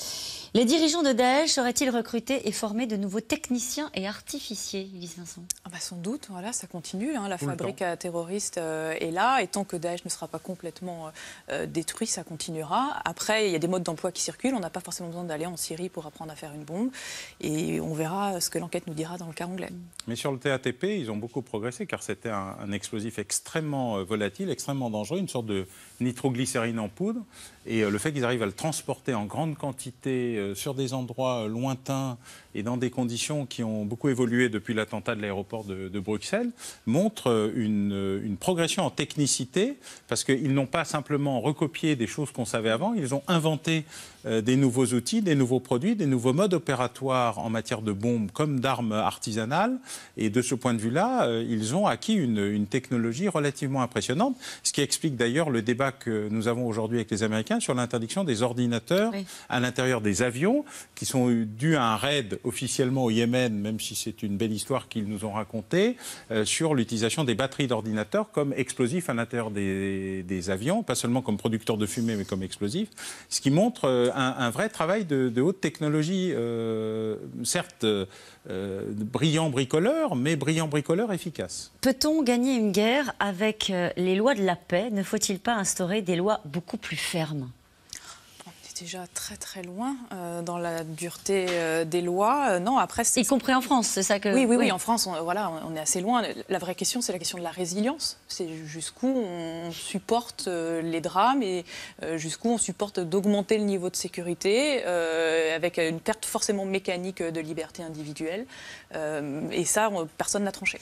Les dirigeants de Daesh auraient-ils recruté et formé de nouveaux techniciens et artificiers, Elise Vincent? Sans doute, voilà, ça continue. La fabrique terroriste est là. Et tant que Daesh ne sera pas complètement détruit, ça continuera. Après, il y a des modes d'emploi qui circulent. On n'a pas forcément besoin d'aller en Syrie pour apprendre à faire une bombe. Et on verra ce que l'enquête nous dira dans le cas anglais. Mais sur le TATP, ils ont beaucoup progressé, car c'était un explosif extrêmement volatile, extrêmement dangereux, une sorte de nitroglycérine en poudre. Et le fait qu'ils arrivent à le transporter en grande quantité sur des endroits lointains et dans des conditions qui ont beaucoup évolué depuis l'attentat de l'aéroport de Bruxelles montre une progression en technicité, parce qu'ils n'ont pas simplement recopié des choses qu'on savait avant, ils ont inventé des nouveaux outils, des nouveaux produits, des nouveaux modes opératoires en matière de bombes comme d'armes artisanales. Et de ce point de vue-là, ils ont acquis une technologie relativement impressionnante, ce qui explique d'ailleurs le débat que nous avons aujourd'hui avec les Américains sur l'interdiction des ordinateurs à l'intérieur des avions, qui sont dus à un raid officiellement au Yémen, même si c'est une belle histoire qu'ils nous ont racontée, sur l'utilisation des batteries d'ordinateurs comme explosifs à l'intérieur des avions, pas seulement comme producteurs de fumée, mais comme explosifs, ce qui montre un vrai travail de haute technologie, certes brillant bricoleur, mais brillant bricoleur efficace. Peut-on gagner une guerre avec les lois de la paix? Ne faut-il pas instaurer des lois beaucoup plus fermes? est déjà très très loin dans la dureté des lois. Non, après, y compris en France, c'est ça que... Oui, en France, on est assez loin. La vraie question, c'est la question de la résilience. C'est jusqu'où on supporte les drames et jusqu'où on supporte d'augmenter le niveau de sécurité avec une perte forcément mécanique de liberté individuelle. Et ça, personne n'a tranché.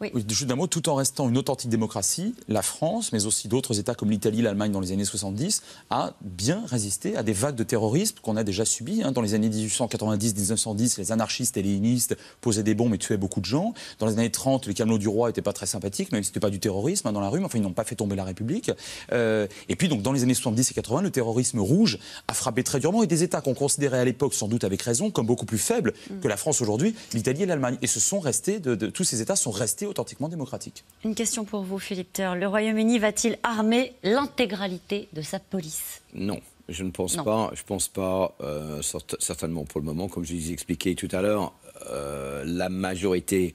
Oui. Juste d'un mot, tout en restant une authentique démocratie, la France, mais aussi d'autres États comme l'Italie, l'Allemagne dans les années 70, a bien résisté à des vagues de terrorisme qu'on a déjà subies. Dans les années 1890, 1910, les anarchistes et léninistes posaient des bombes et tuaient beaucoup de gens. Dans les années 30, les camelots du roi n'étaient pas très sympathiques, même si ce n'était pas du terrorisme dans la rue, mais enfin ils n'ont pas fait tomber la République. Et puis donc dans les années 70 et 80, le terrorisme rouge a frappé très durement et des États qu'on considérait à l'époque, sans doute avec raison, comme beaucoup plus faibles que la France aujourd'hui, l'Italie et l'Allemagne. Et tous ces États sont restés authentiquement démocratique. Une question pour vous, Philippe Thureau. Le Royaume-Uni va-t-il armer l'intégralité de sa police? Non, je ne pense pas. Je ne pense pas, certainement pour le moment, comme je vous expliquais tout à l'heure, la majorité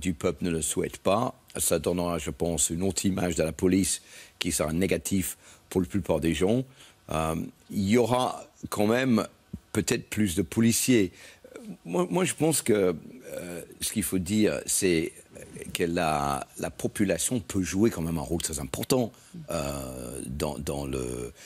du peuple ne le souhaite pas. Ça donnera, je pense, une autre image de la police qui sera négative pour la plupart des gens. Il y aura quand même peut-être plus de policiers. Moi, je pense que ce qu'il faut dire, c'est que la population peut jouer quand même un rôle très important dans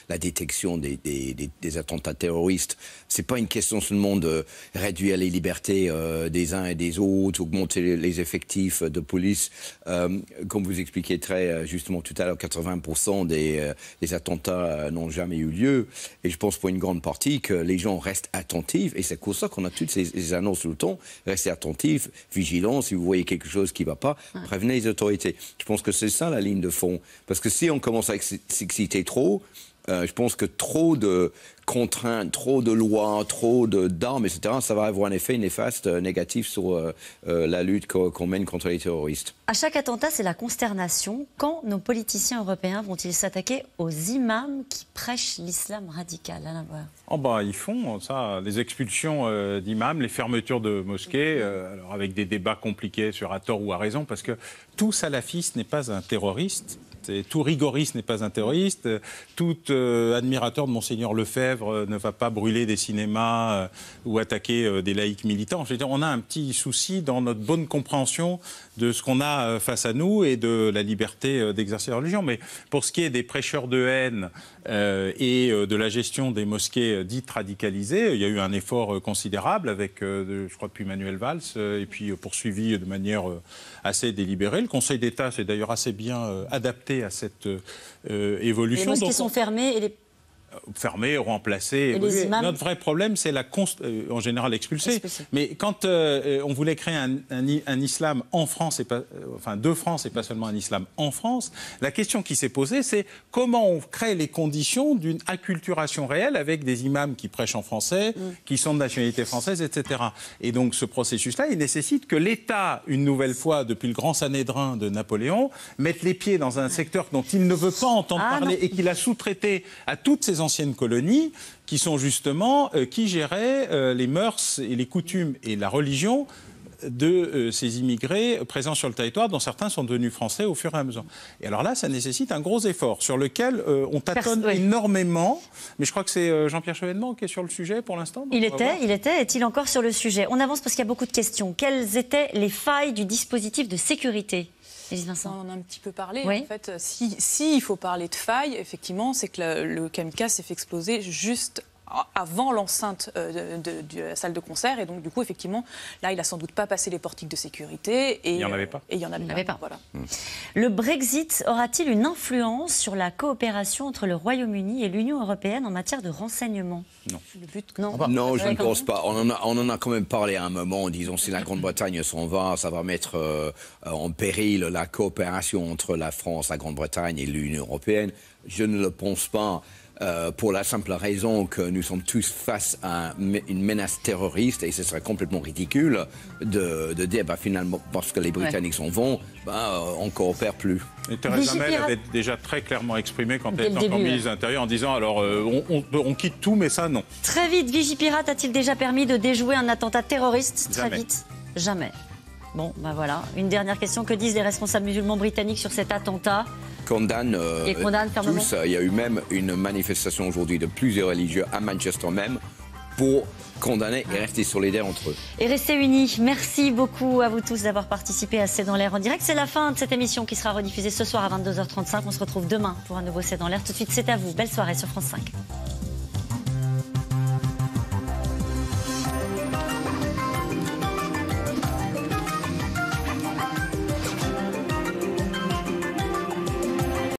la détection des attentats terroristes. C'est pas une question seulement de réduire les libertés des uns et des autres, augmenter les effectifs de police. Comme vous expliquiez très justement tout à l'heure, 80% des attentats n'ont jamais eu lieu. Et je pense pour une grande partie que les gens restent attentifs. Et c'est pour ça qu'on a toutes ces annonces tout le temps. Restez attentifs, vigilants, si vous voyez quelque chose qui ne va pas, prévenez les autorités. Je pense que c'est ça la ligne de fond. Parce que si on commence à s'exciter trop, je pense que trop de contraintes, trop de lois, trop d'armes, etc., ça va avoir un effet néfaste, négatif sur la lutte qu'on mène contre les terroristes. À chaque attentat, c'est la consternation. Quand nos politiciens européens vont-ils s'attaquer aux imams qui prêchent l'islam radical, Alain Bauer? Ils font ça, les expulsions d'imams, les fermetures de mosquées, alors avec des débats compliqués sur à tort ou à raison, parce que tout salafiste n'est pas un terroriste. Tout rigoriste n'est pas un terroriste, tout admirateur de Monseigneur Lefebvre ne va pas brûler des cinémas ou attaquer des laïcs militants. Je veux dire, on a un petit souci dans notre bonne compréhension de ce qu'on a face à nous et de la liberté d'exercer la religion. Mais pour ce qui est des prêcheurs de haine et de la gestion des mosquées dites radicalisées, il y a eu un effort considérable avec, je crois, depuis Manuel Valls et puis poursuivi de manière assez délibérée. Le Conseil d'État s'est d'ailleurs assez bien adapté à cette évolution. Les mosquées sont fermées et les... Fermés, remplacés. Notre vrai problème, c'est en général expulsés. Mais quand on voulait créer un islam en France, de France, et pas seulement un islam en France, la question qui s'est posée, c'est comment on crée les conditions d'une acculturation réelle avec des imams qui prêchent en français, qui sont de nationalité française, etc. Et donc ce processus-là, il nécessite que l'État, une nouvelle fois, depuis le grand Sanhédrin de Napoléon, mette les pieds dans un secteur dont il ne veut pas entendre parler et qu'il a sous-traité à toutes ces anciennes colonies qui sont justement qui géraient les mœurs et les coutumes et la religion de ces immigrés présents sur le territoire, dont certains sont devenus français au fur et à mesure. Et alors là, ça nécessite un gros effort sur lequel on tâtonne énormément. Mais je crois que c'est Jean-Pierre Chevènement qui est sur le sujet pour l'instant. Est-il encore sur le sujet? On avance parce qu'il y a beaucoup de questions. Quelles étaient les failles du dispositif de sécurité? Elise Vincent. On en a un petit peu parlé. En fait, si il faut parler de faille, effectivement, c'est que le kamikaze s'est fait exploser juste avant l'enceinte de la salle de concert. Et donc, du coup, effectivement, là, il n'a sans doute pas passé les portiques de sécurité. Et il n'y en avait pas. Voilà. Le Brexit aura-t-il une influence sur la coopération entre le Royaume-Uni et l'Union européenne en matière de renseignement? Non. Non, je ne pense pas. On en a quand même parlé à un moment en disant si la Grande-Bretagne s'en va, ça va mettre en péril la coopération entre la France, la Grande-Bretagne et l'Union européenne. Je ne le pense pas. Pour la simple raison que nous sommes tous face à une menace terroriste et ce serait complètement ridicule de dire finalement parce que les Britanniques s'en vont, on ne coopère plus. Et Theresa May avait déjà très clairement exprimé quand elle était ministre de l'Intérieur en disant alors on quitte tout mais ça non. Très vite, Vigipirate a-t-il déjà permis de déjouer un attentat terroriste? Jamais. Bon, voilà. Une dernière question, que disent les responsables musulmans britanniques sur cet attentat? condamne tous. Il y a eu même une manifestation aujourd'hui de plusieurs religieux à Manchester même pour condamner et rester solidaires entre eux. Et rester unis. Merci beaucoup à vous tous d'avoir participé à C'est dans l'air en direct. C'est la fin de cette émission qui sera rediffusée ce soir à 22h35. On se retrouve demain pour un nouveau C'est dans l'air. Tout de suite, c'est à vous. Belle soirée sur France 5.